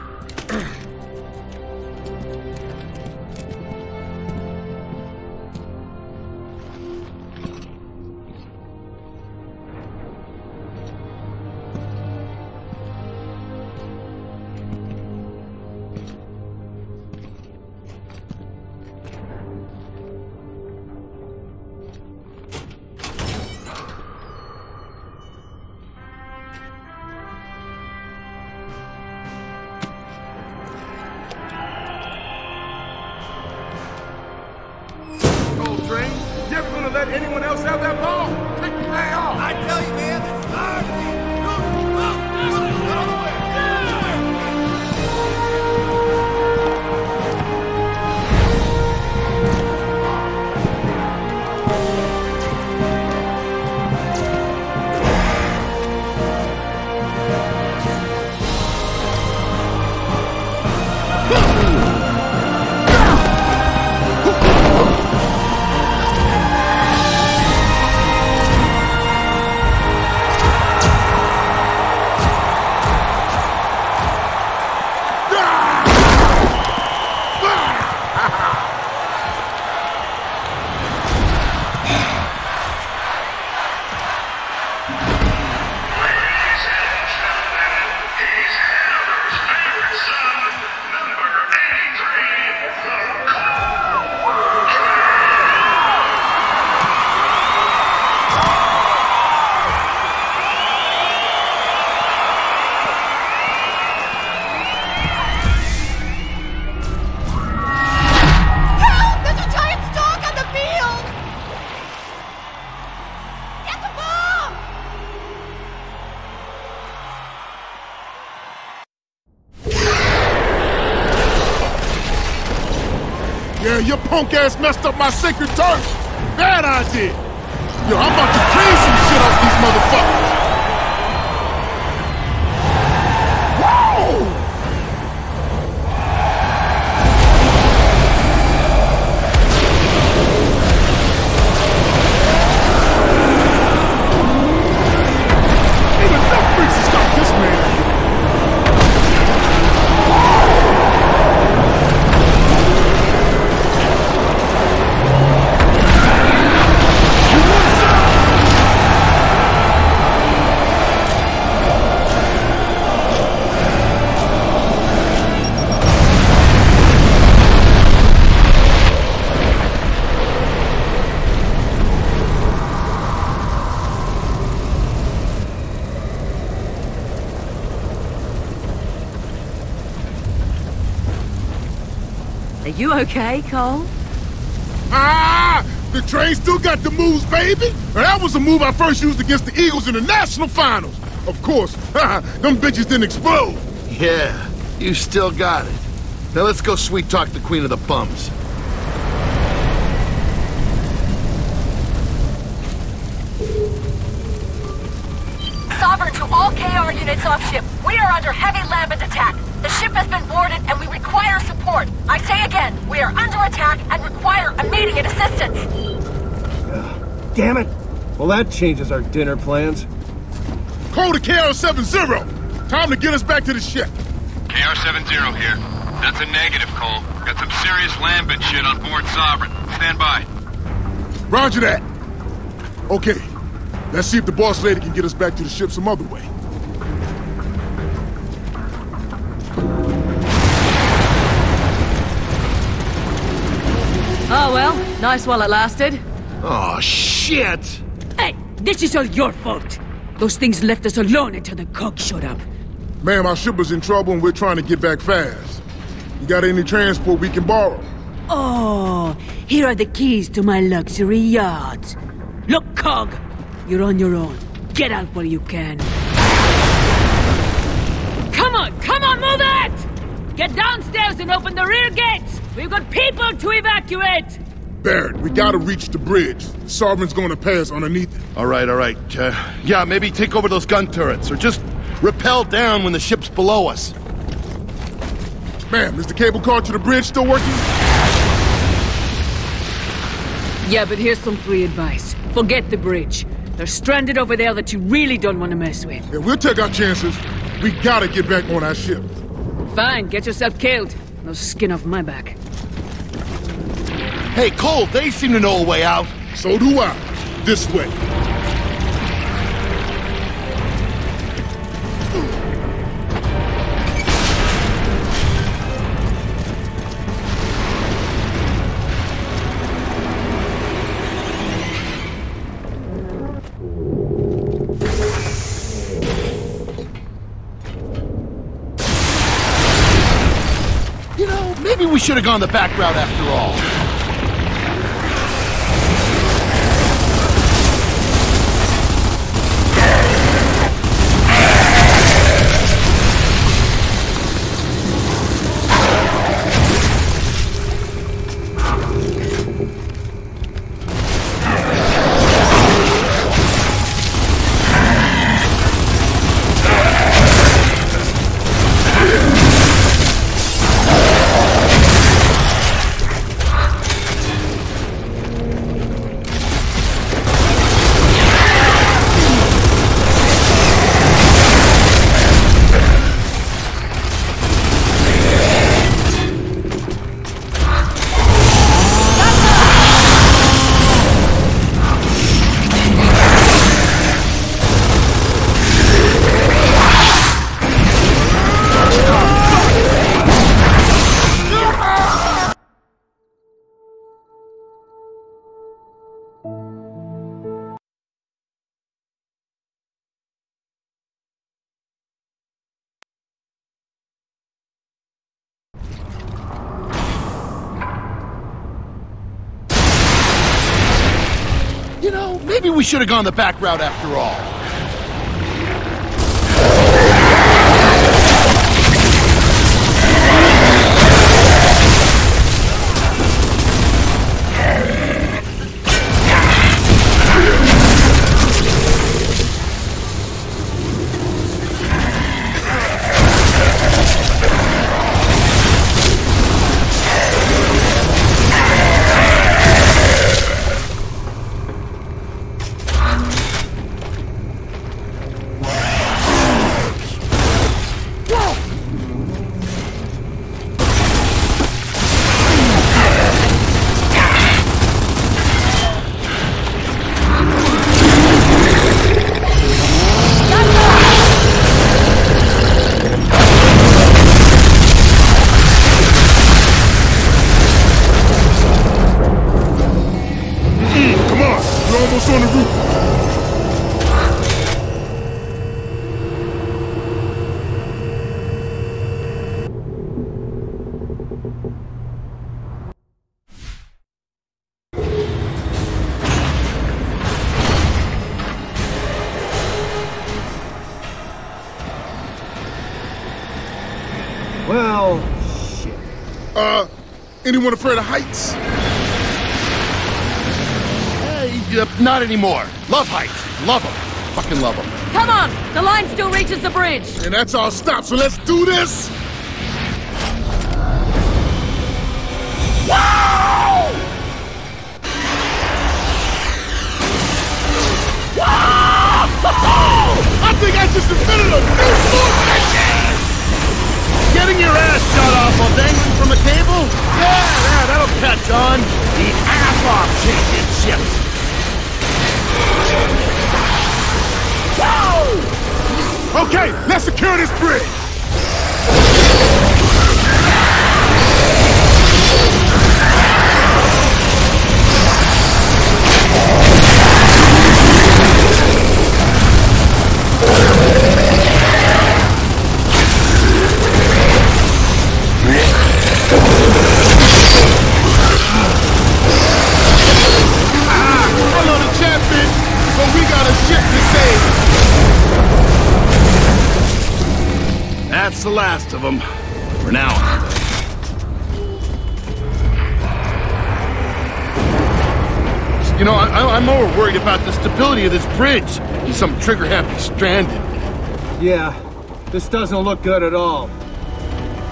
Your punk ass messed up my sacred turf. Bad idea. Yo, I'm about to clean some shit off these motherfuckers. You okay, Cole? Ah! The train still got the moves, baby! That was a move I first used against the Eagles in the national finals! Of course, them bitches didn't explode! Yeah, you still got it. Now let's go sweet-talk the Queen of the Bums. Sovereign to all KR units off-ship. We are under heavy Lambent attack. The ship has been boarded and we require support. I say again, we are under attack and require immediate assistance. Damn it! Well, that changes our dinner plans. Call to KR-70! Time to get us back to the ship! KR-70 here. That's a negative, Cole. Got some serious lambent shit on board Sovereign. Stand by. Roger that. Okay. Let's see if the boss lady can get us back to the ship some other way. Oh, well. Nice while it lasted. Oh, shit! Hey, this is all your fault. Those things left us alone until the COG showed up. Ma'am, our ship was in trouble and we're trying to get back fast. You got any transport we can borrow? Oh, here are the keys to my luxury yacht. Look, COG, you're on your own. Get out while you can. Come on, come on, move it! Get downstairs and open the rear gates! We've got people to evacuate! Barrett, we gotta reach the bridge. Sovereign's gonna pass underneath it. Alright, alright. Yeah, maybe take over those gun turrets, or just rappel down when the ship's below us. Ma'am, is the cable car to the bridge still working? Yeah, but here's some free advice. Forget the bridge. They're stranded over there that you really don't want to mess with. Yeah, we'll take our chances. We gotta get back on our ship. Fine, get yourself killed. No skin off my back. Hey, Cole, they seem to know a way out. So do I. This way. You know, maybe we should have gone the back route after all. Maybe we should have gone the back route after all. Well, shit. Anyone afraid of heights? Hey, not anymore. Love heights. Love them. Fucking love them. Come on! The line still reaches the bridge. And that's our stop, so let's do this! Wow! think I just invented a new form of attack! Getting your ass shot off while dangling from a table? Yeah, that'll catch on. The ass-off championships! Whoa! Okay, let's secure this bridge! That's the last of them, for now. You know, I'm more worried about the stability of this bridge than some trigger-happy stranded. Yeah, this doesn't look good at all.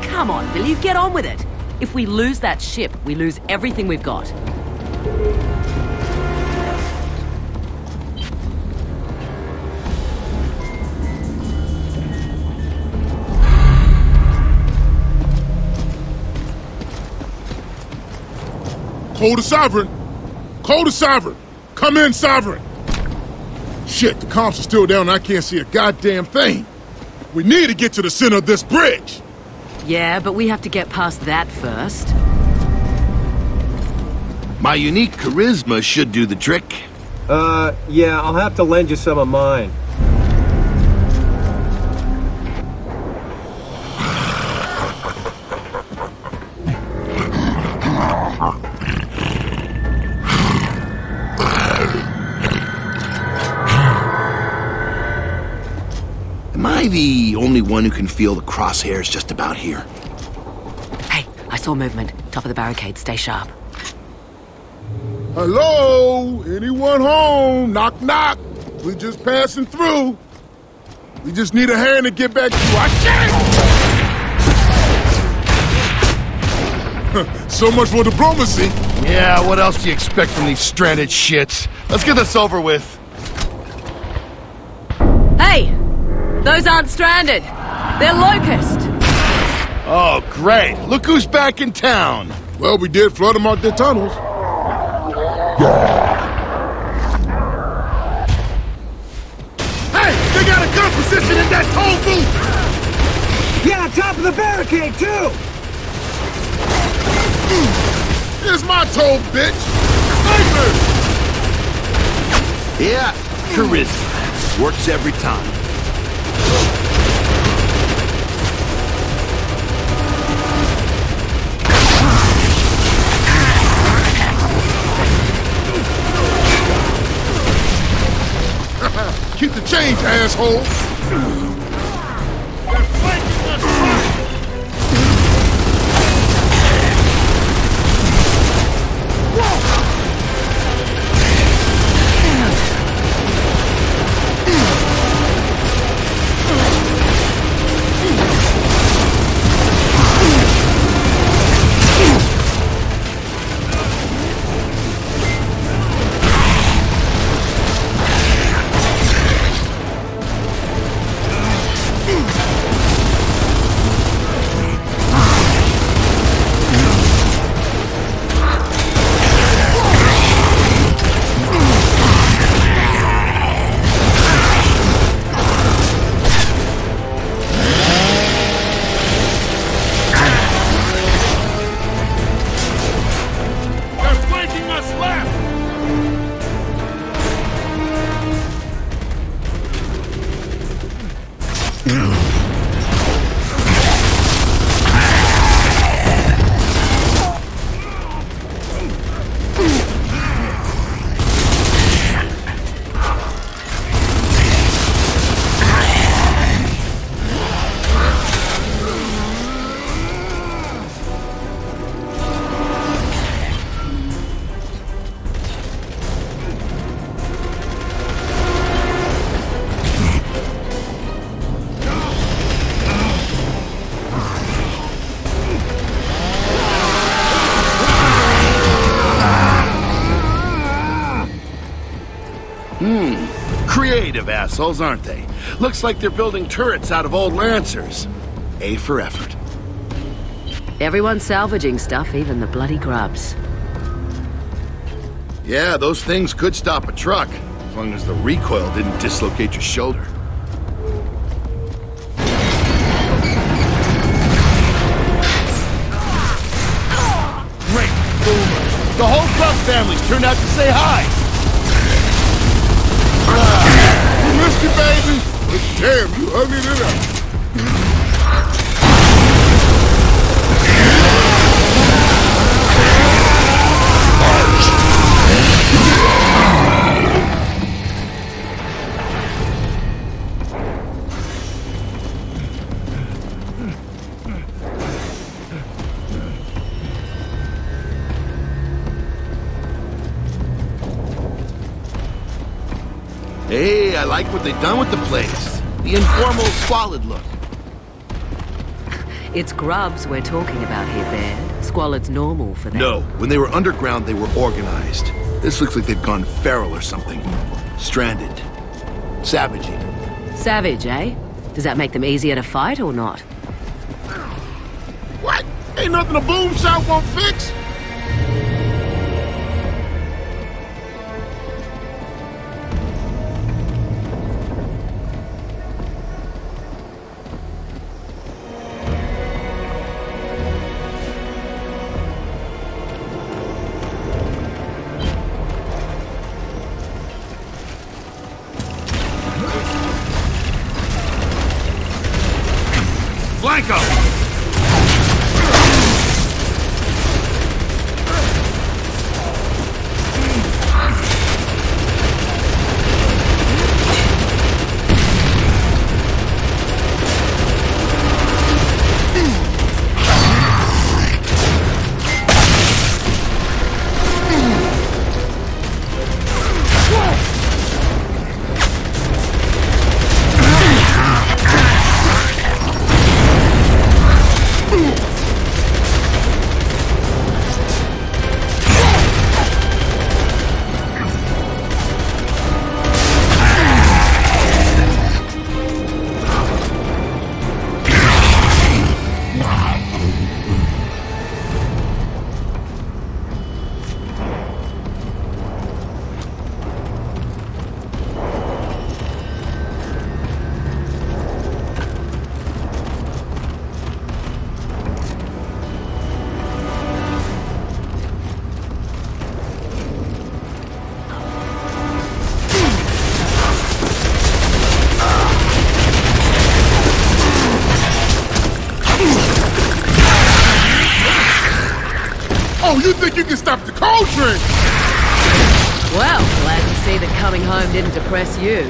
Come on, will you get on with it? If we lose that ship, we lose everything we've got. Call the Sovereign! Call the Sovereign! Come in, Sovereign! Shit, the comms are still down and I can't see a goddamn thing. We need to get to the center of this bridge! Yeah, but we have to get past that first. My unique charisma should do the trick. Yeah, I'll have to lend you some of mine. The only one who can feel the crosshairs just about here. Hey, I saw movement. Top of the barricade. Stay sharp. Hello? Anyone home? Knock, knock. We're just passing through. We just need a hand to get back to our ship! So much for diplomacy. Yeah, what else do you expect from these stranded shits? Let's get this over with. Hey! Those aren't stranded. They're Locust. Oh, great. Look who's back in town. Well, we did flood them out their tunnels. Hey, they got a gun position in that toll booth. Yeah, top of the barricade, too. Here's my toll, bitch. Sniper! Yeah, charisma. Works every time. Keep the change, asshole! They're flanking us Creative assholes, aren't they? Looks like they're building turrets out of old Lancers. A for effort. Everyone's salvaging stuff, even the bloody grubs. Yeah, those things could stop a truck, as long as the recoil didn't dislocate your shoulder. Great boomers! The whole club family's turned out to say hi! We missed you, baby! But damn, you hugging it up! Hey, I like what they've done with the place. The informal, squalid look. It's grubs we're talking about here, Bear. Squalid's normal for them. No, when they were underground, they were organized. This looks like they've gone feral or something. Stranded. Savaging. Savage, eh? Does that make them easier to fight or not? What? Ain't nothing a boom shot won't fix? You can stop the cold drink! Well, glad to see that coming home didn't depress you.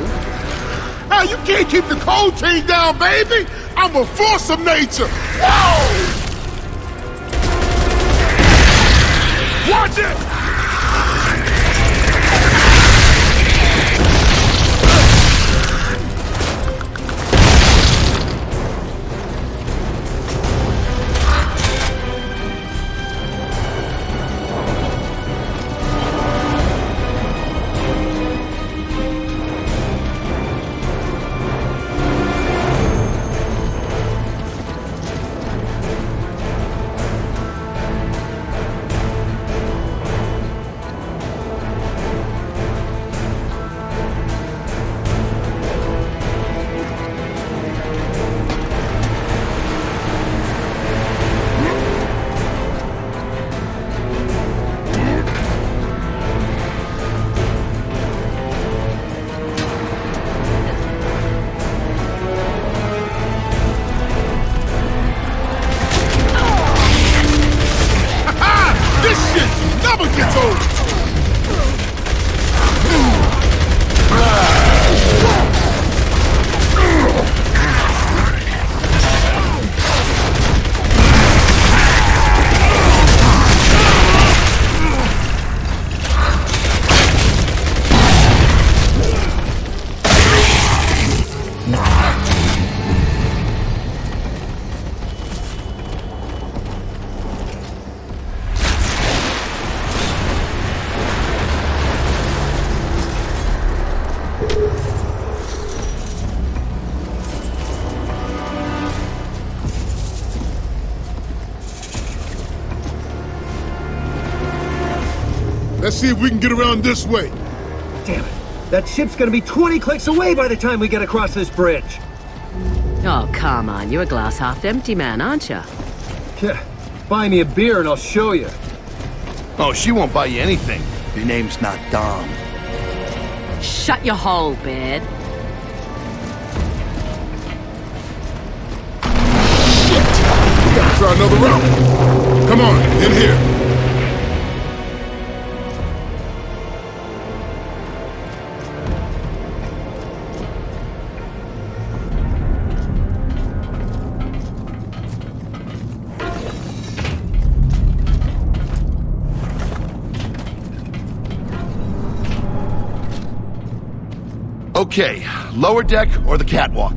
Now you can't keep the cold team down, baby! I'm a force of nature! Whoa! Watch it! Let's see if we can get around this way. Damn it. That ship's gonna be 20 clicks away by the time we get across this bridge. Oh, come on. You're a glass half empty man, aren't you? Yeah. Buy me a beer and I'll show you. Oh, she won't buy you anything. Your name's not Dom. Shut your hole, Baird. Shit! We gotta try another route. Come on, in here. Okay, lower deck or the catwalk?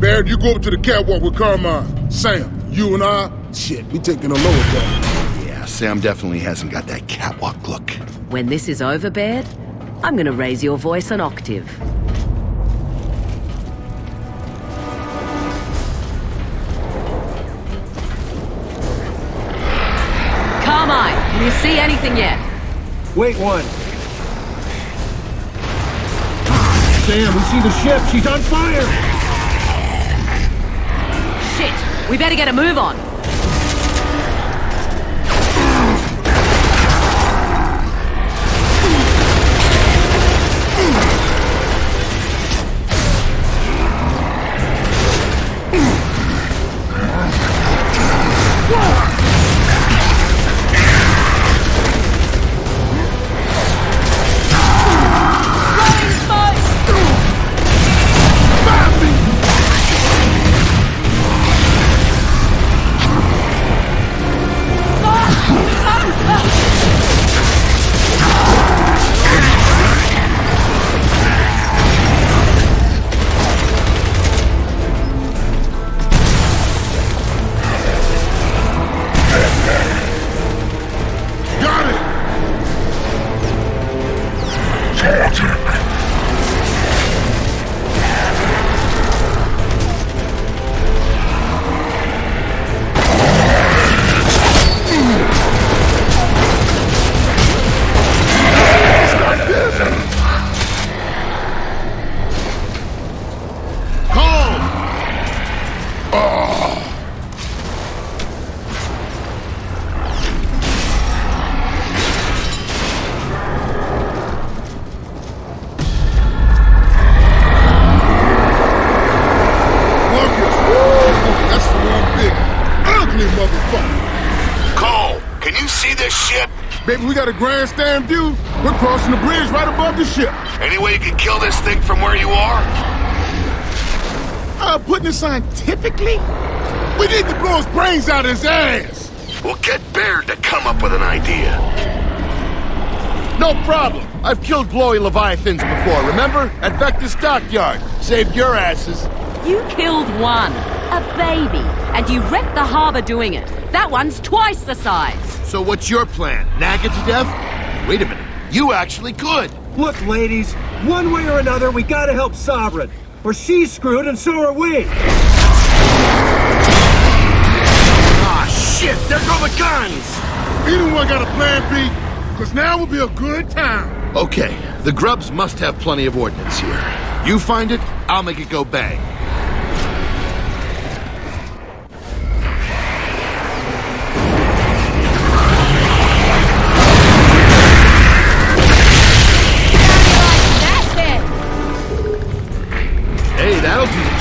Baird, you go up to the catwalk with Carmine. Sam, you and I, shit, we taking a lower deck. Yeah, Sam definitely hasn't got that catwalk look. When this is over, Baird, I'm gonna raise your voice an octave. You see anything yet? Wait one. Sam, we see the ship. She's on fire! Shit, we better get a move on. Baby, we got a grandstand view. We're crossing the bridge right above the ship. Any way you can kill this thing from where you are? Putting it scientifically? We need to blow his brains out of his ass. We'll get Baird to come up with an idea. No problem. I've killed blowy Leviathans before, remember? At Vectis Dockyard. Saved your asses. You killed one, a baby, and you wrecked the harbor doing it. That one's twice the size. So what's your plan? Nag it to death? Wait a minute. You actually could. Look, ladies, one way or another, we gotta help Sovereign. Or she's screwed and so are we. Ah, shit! There go the guns! Anyone got a plan B? Because now will be a good time. Okay, the grubs must have plenty of ordnance here. You find it, I'll make it go bang.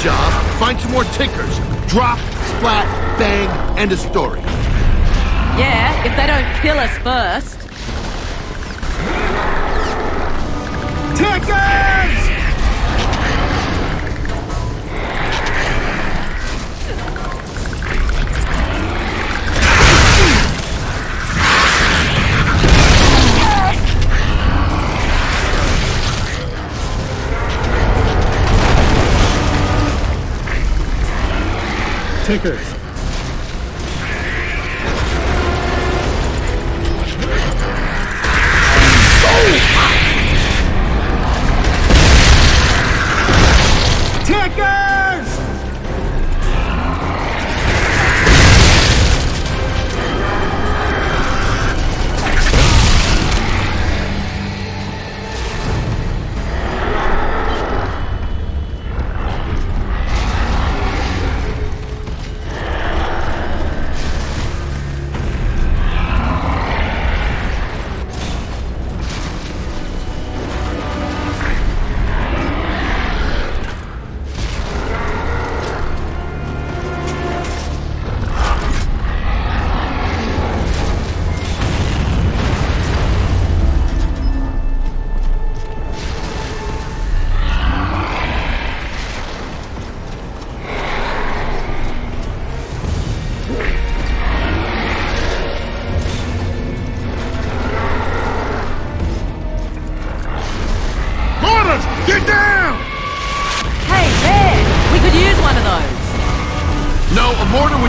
Job, find some more tickers. Drop, splat, bang, and a story. Yeah, if they don't kill us first. Tickers. Tickers!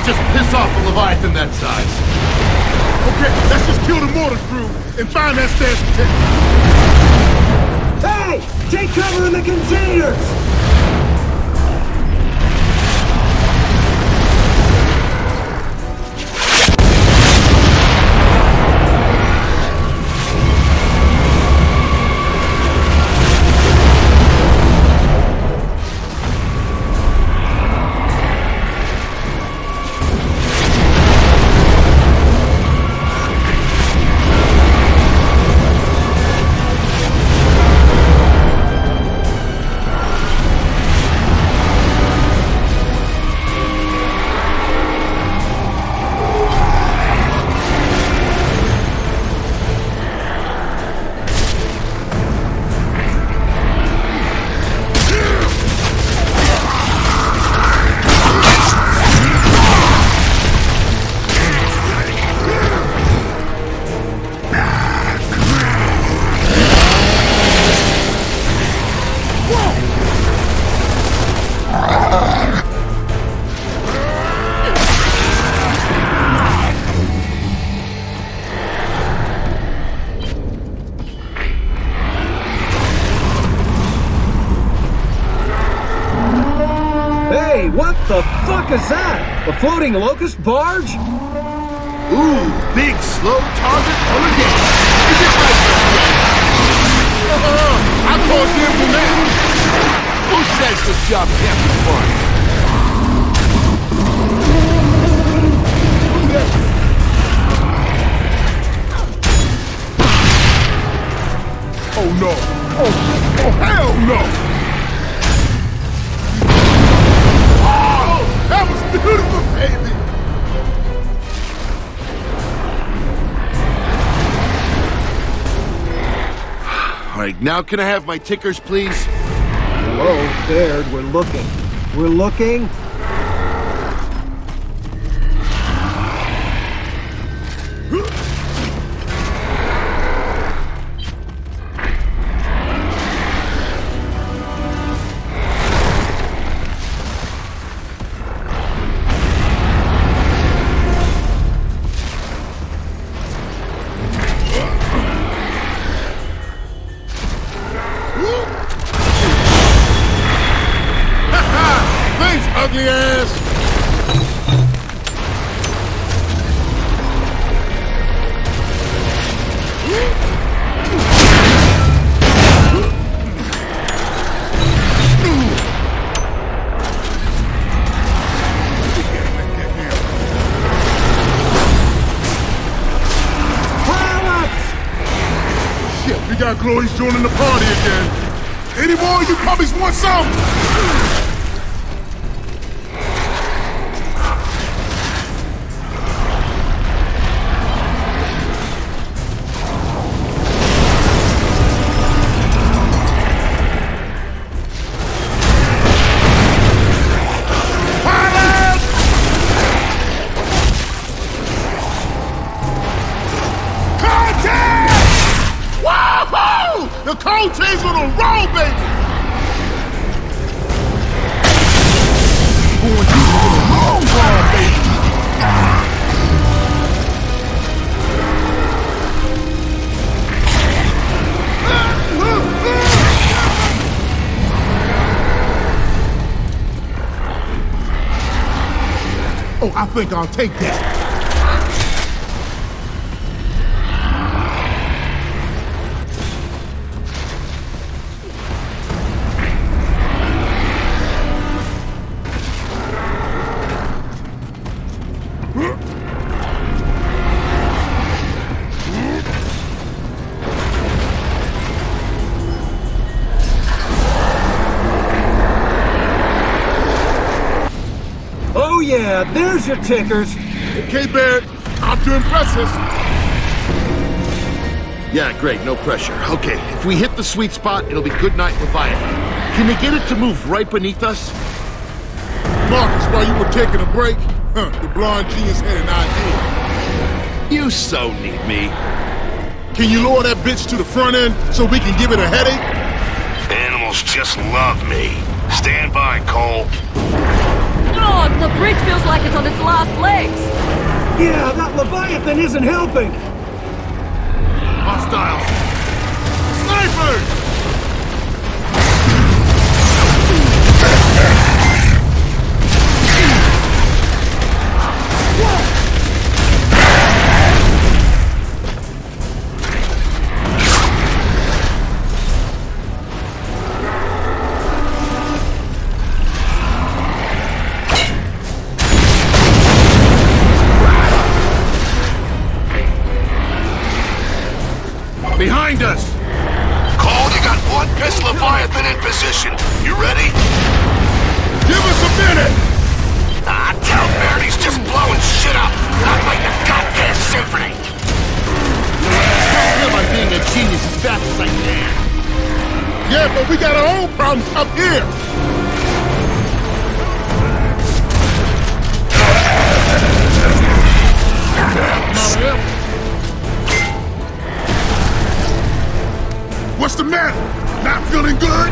can't just piss off a Leviathan that size. Okay, let's just kill the mortar crew and find that stairs and take. Hey! Take cover in the containers! Is that? A floating Locust barge? Ooh, big slow target on a day. Is it right, I call Gamble now. Who says this job can't be fun? Oh no. Oh hell no! That was beautiful, baby! Alright, now can I have my tickers, please? Hello, Baird, we're looking. We're looking? Glory's joining the party again. Any more, you puppies want some? I think I'll take that. There's your tickers. Okay, Baird. Time to impress us. Yeah, great. No pressure. Okay, if we hit the sweet spot, it'll be good night, Leviathan. Can they get it to move right beneath us? Marcus, while you were taking a break, the blonde genius had an idea. You so need me. Can you lower that bitch to the front end so we can give it a headache? Animals just love me. Stand by, Cole. God, the bridge feels like it's on its last legs! Yeah, that Leviathan isn't helping! Hostiles! Snipers! Behind us! Cole, you got one piss Leviathan in position. You ready? Give us a minute! Ah, tell Baird he's just blowing shit up. Not like a goddamn symphony. Tell him I'm being a genius as fast as I can. Yeah, but we got our own problems up here. What's the matter? Not feeling good?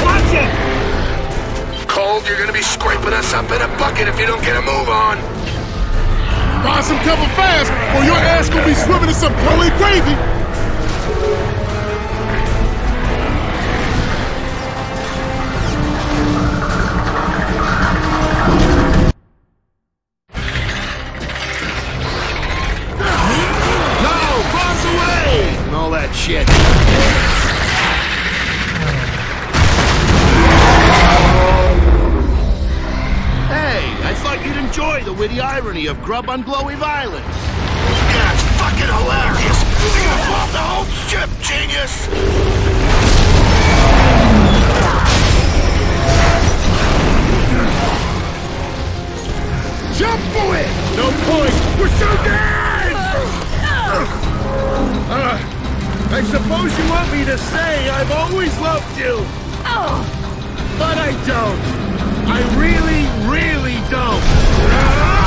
Watch it! Cold, you're gonna be scraping us up in a bucket if you don't get a move on. Find some cover fast, or your ass gonna be swimming in some curly gravy. Of grub on glowy violence. Yeah, it's fucking hilarious! You're gonna blow up the whole ship, genius! Jump for it! No point! We're so dead! I suppose you want me to say I've always loved you! But I don't! I really, really don't!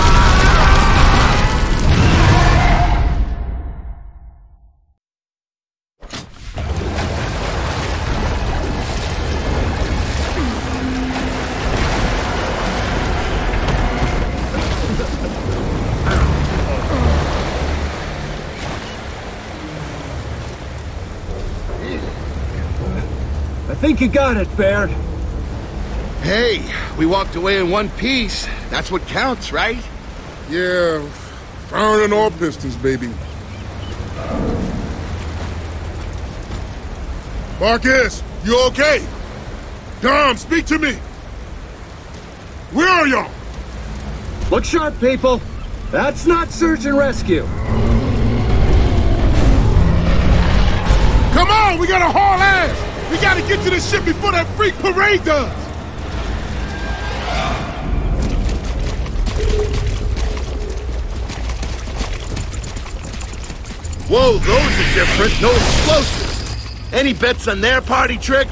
I think you got it, Baird. Hey, we walked away in one piece. That's what counts, right? Yeah, firing on all pistons, baby. Marcus, you okay? Dom, speak to me. Where are y'all? Look sharp, people. That's not search and rescue. Come on, we gotta haul ass! We gotta get to the ship before that freak parade does! Whoa, those are different. No explosives. Any bets on their party trick?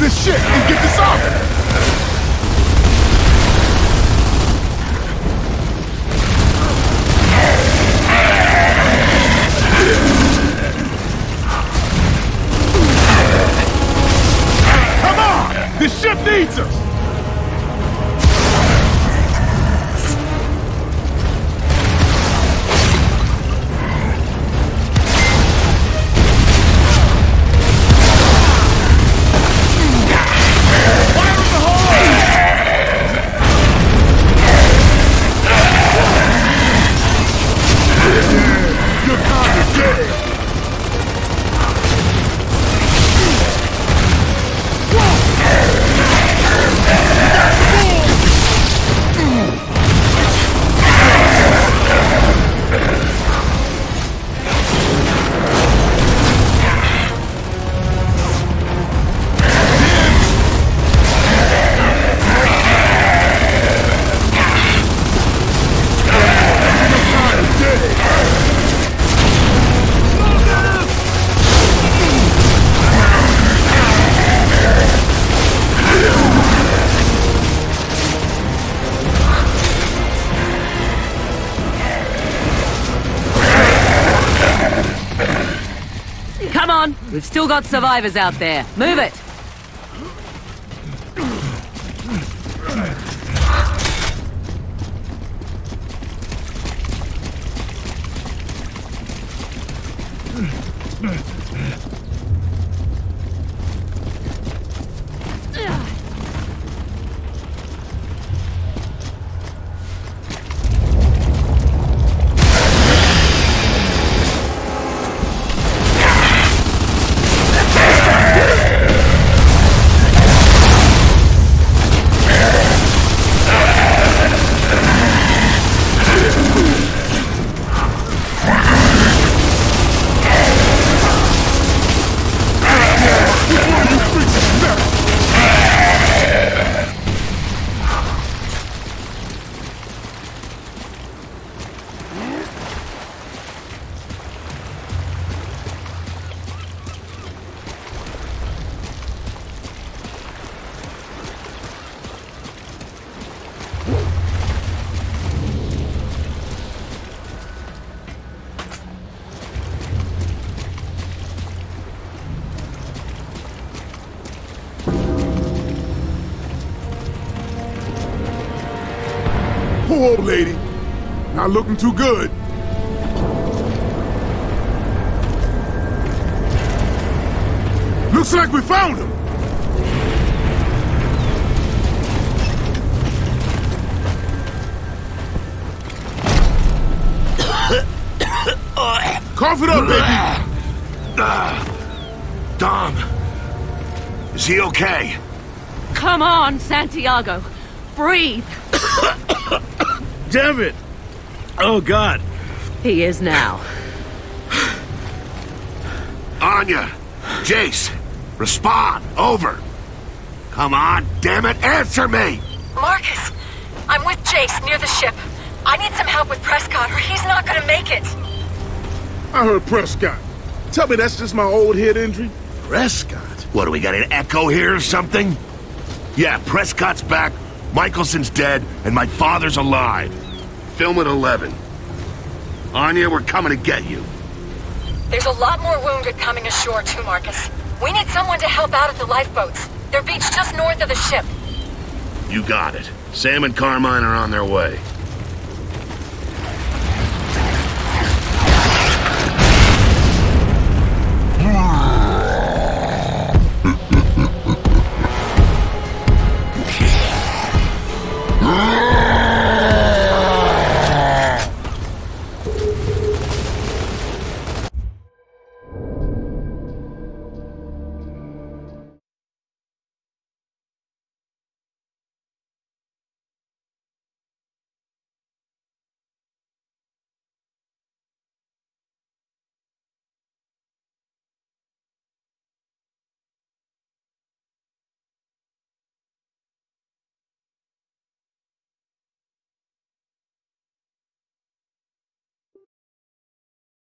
This shit and get this out! Come on! This ship needs us! on. We've still got survivors out there. Move it. Old lady, not looking too good. Looks like we found him. Cough it up, baby. Dom, is he okay? Come on, Santiago, breathe. Damn it! Oh God! He is now. Anya! Jace! Respond! Over! Come on, damn it! Answer me! Marcus! I'm with Jace near the ship. I need some help with Prescott or he's not gonna make it! I heard Prescott. Tell me that's just my old head injury? Prescott? What, do we got an echo here or something? Yeah, Prescott's back, Michelson's dead, and my father's alive. Film at 11. Anya, we're coming to get you. There's a lot more wounded coming ashore too, Marcus. We need someone to help out at the lifeboats. They're beached just north of the ship. You got it. Sam and Carmine are on their way.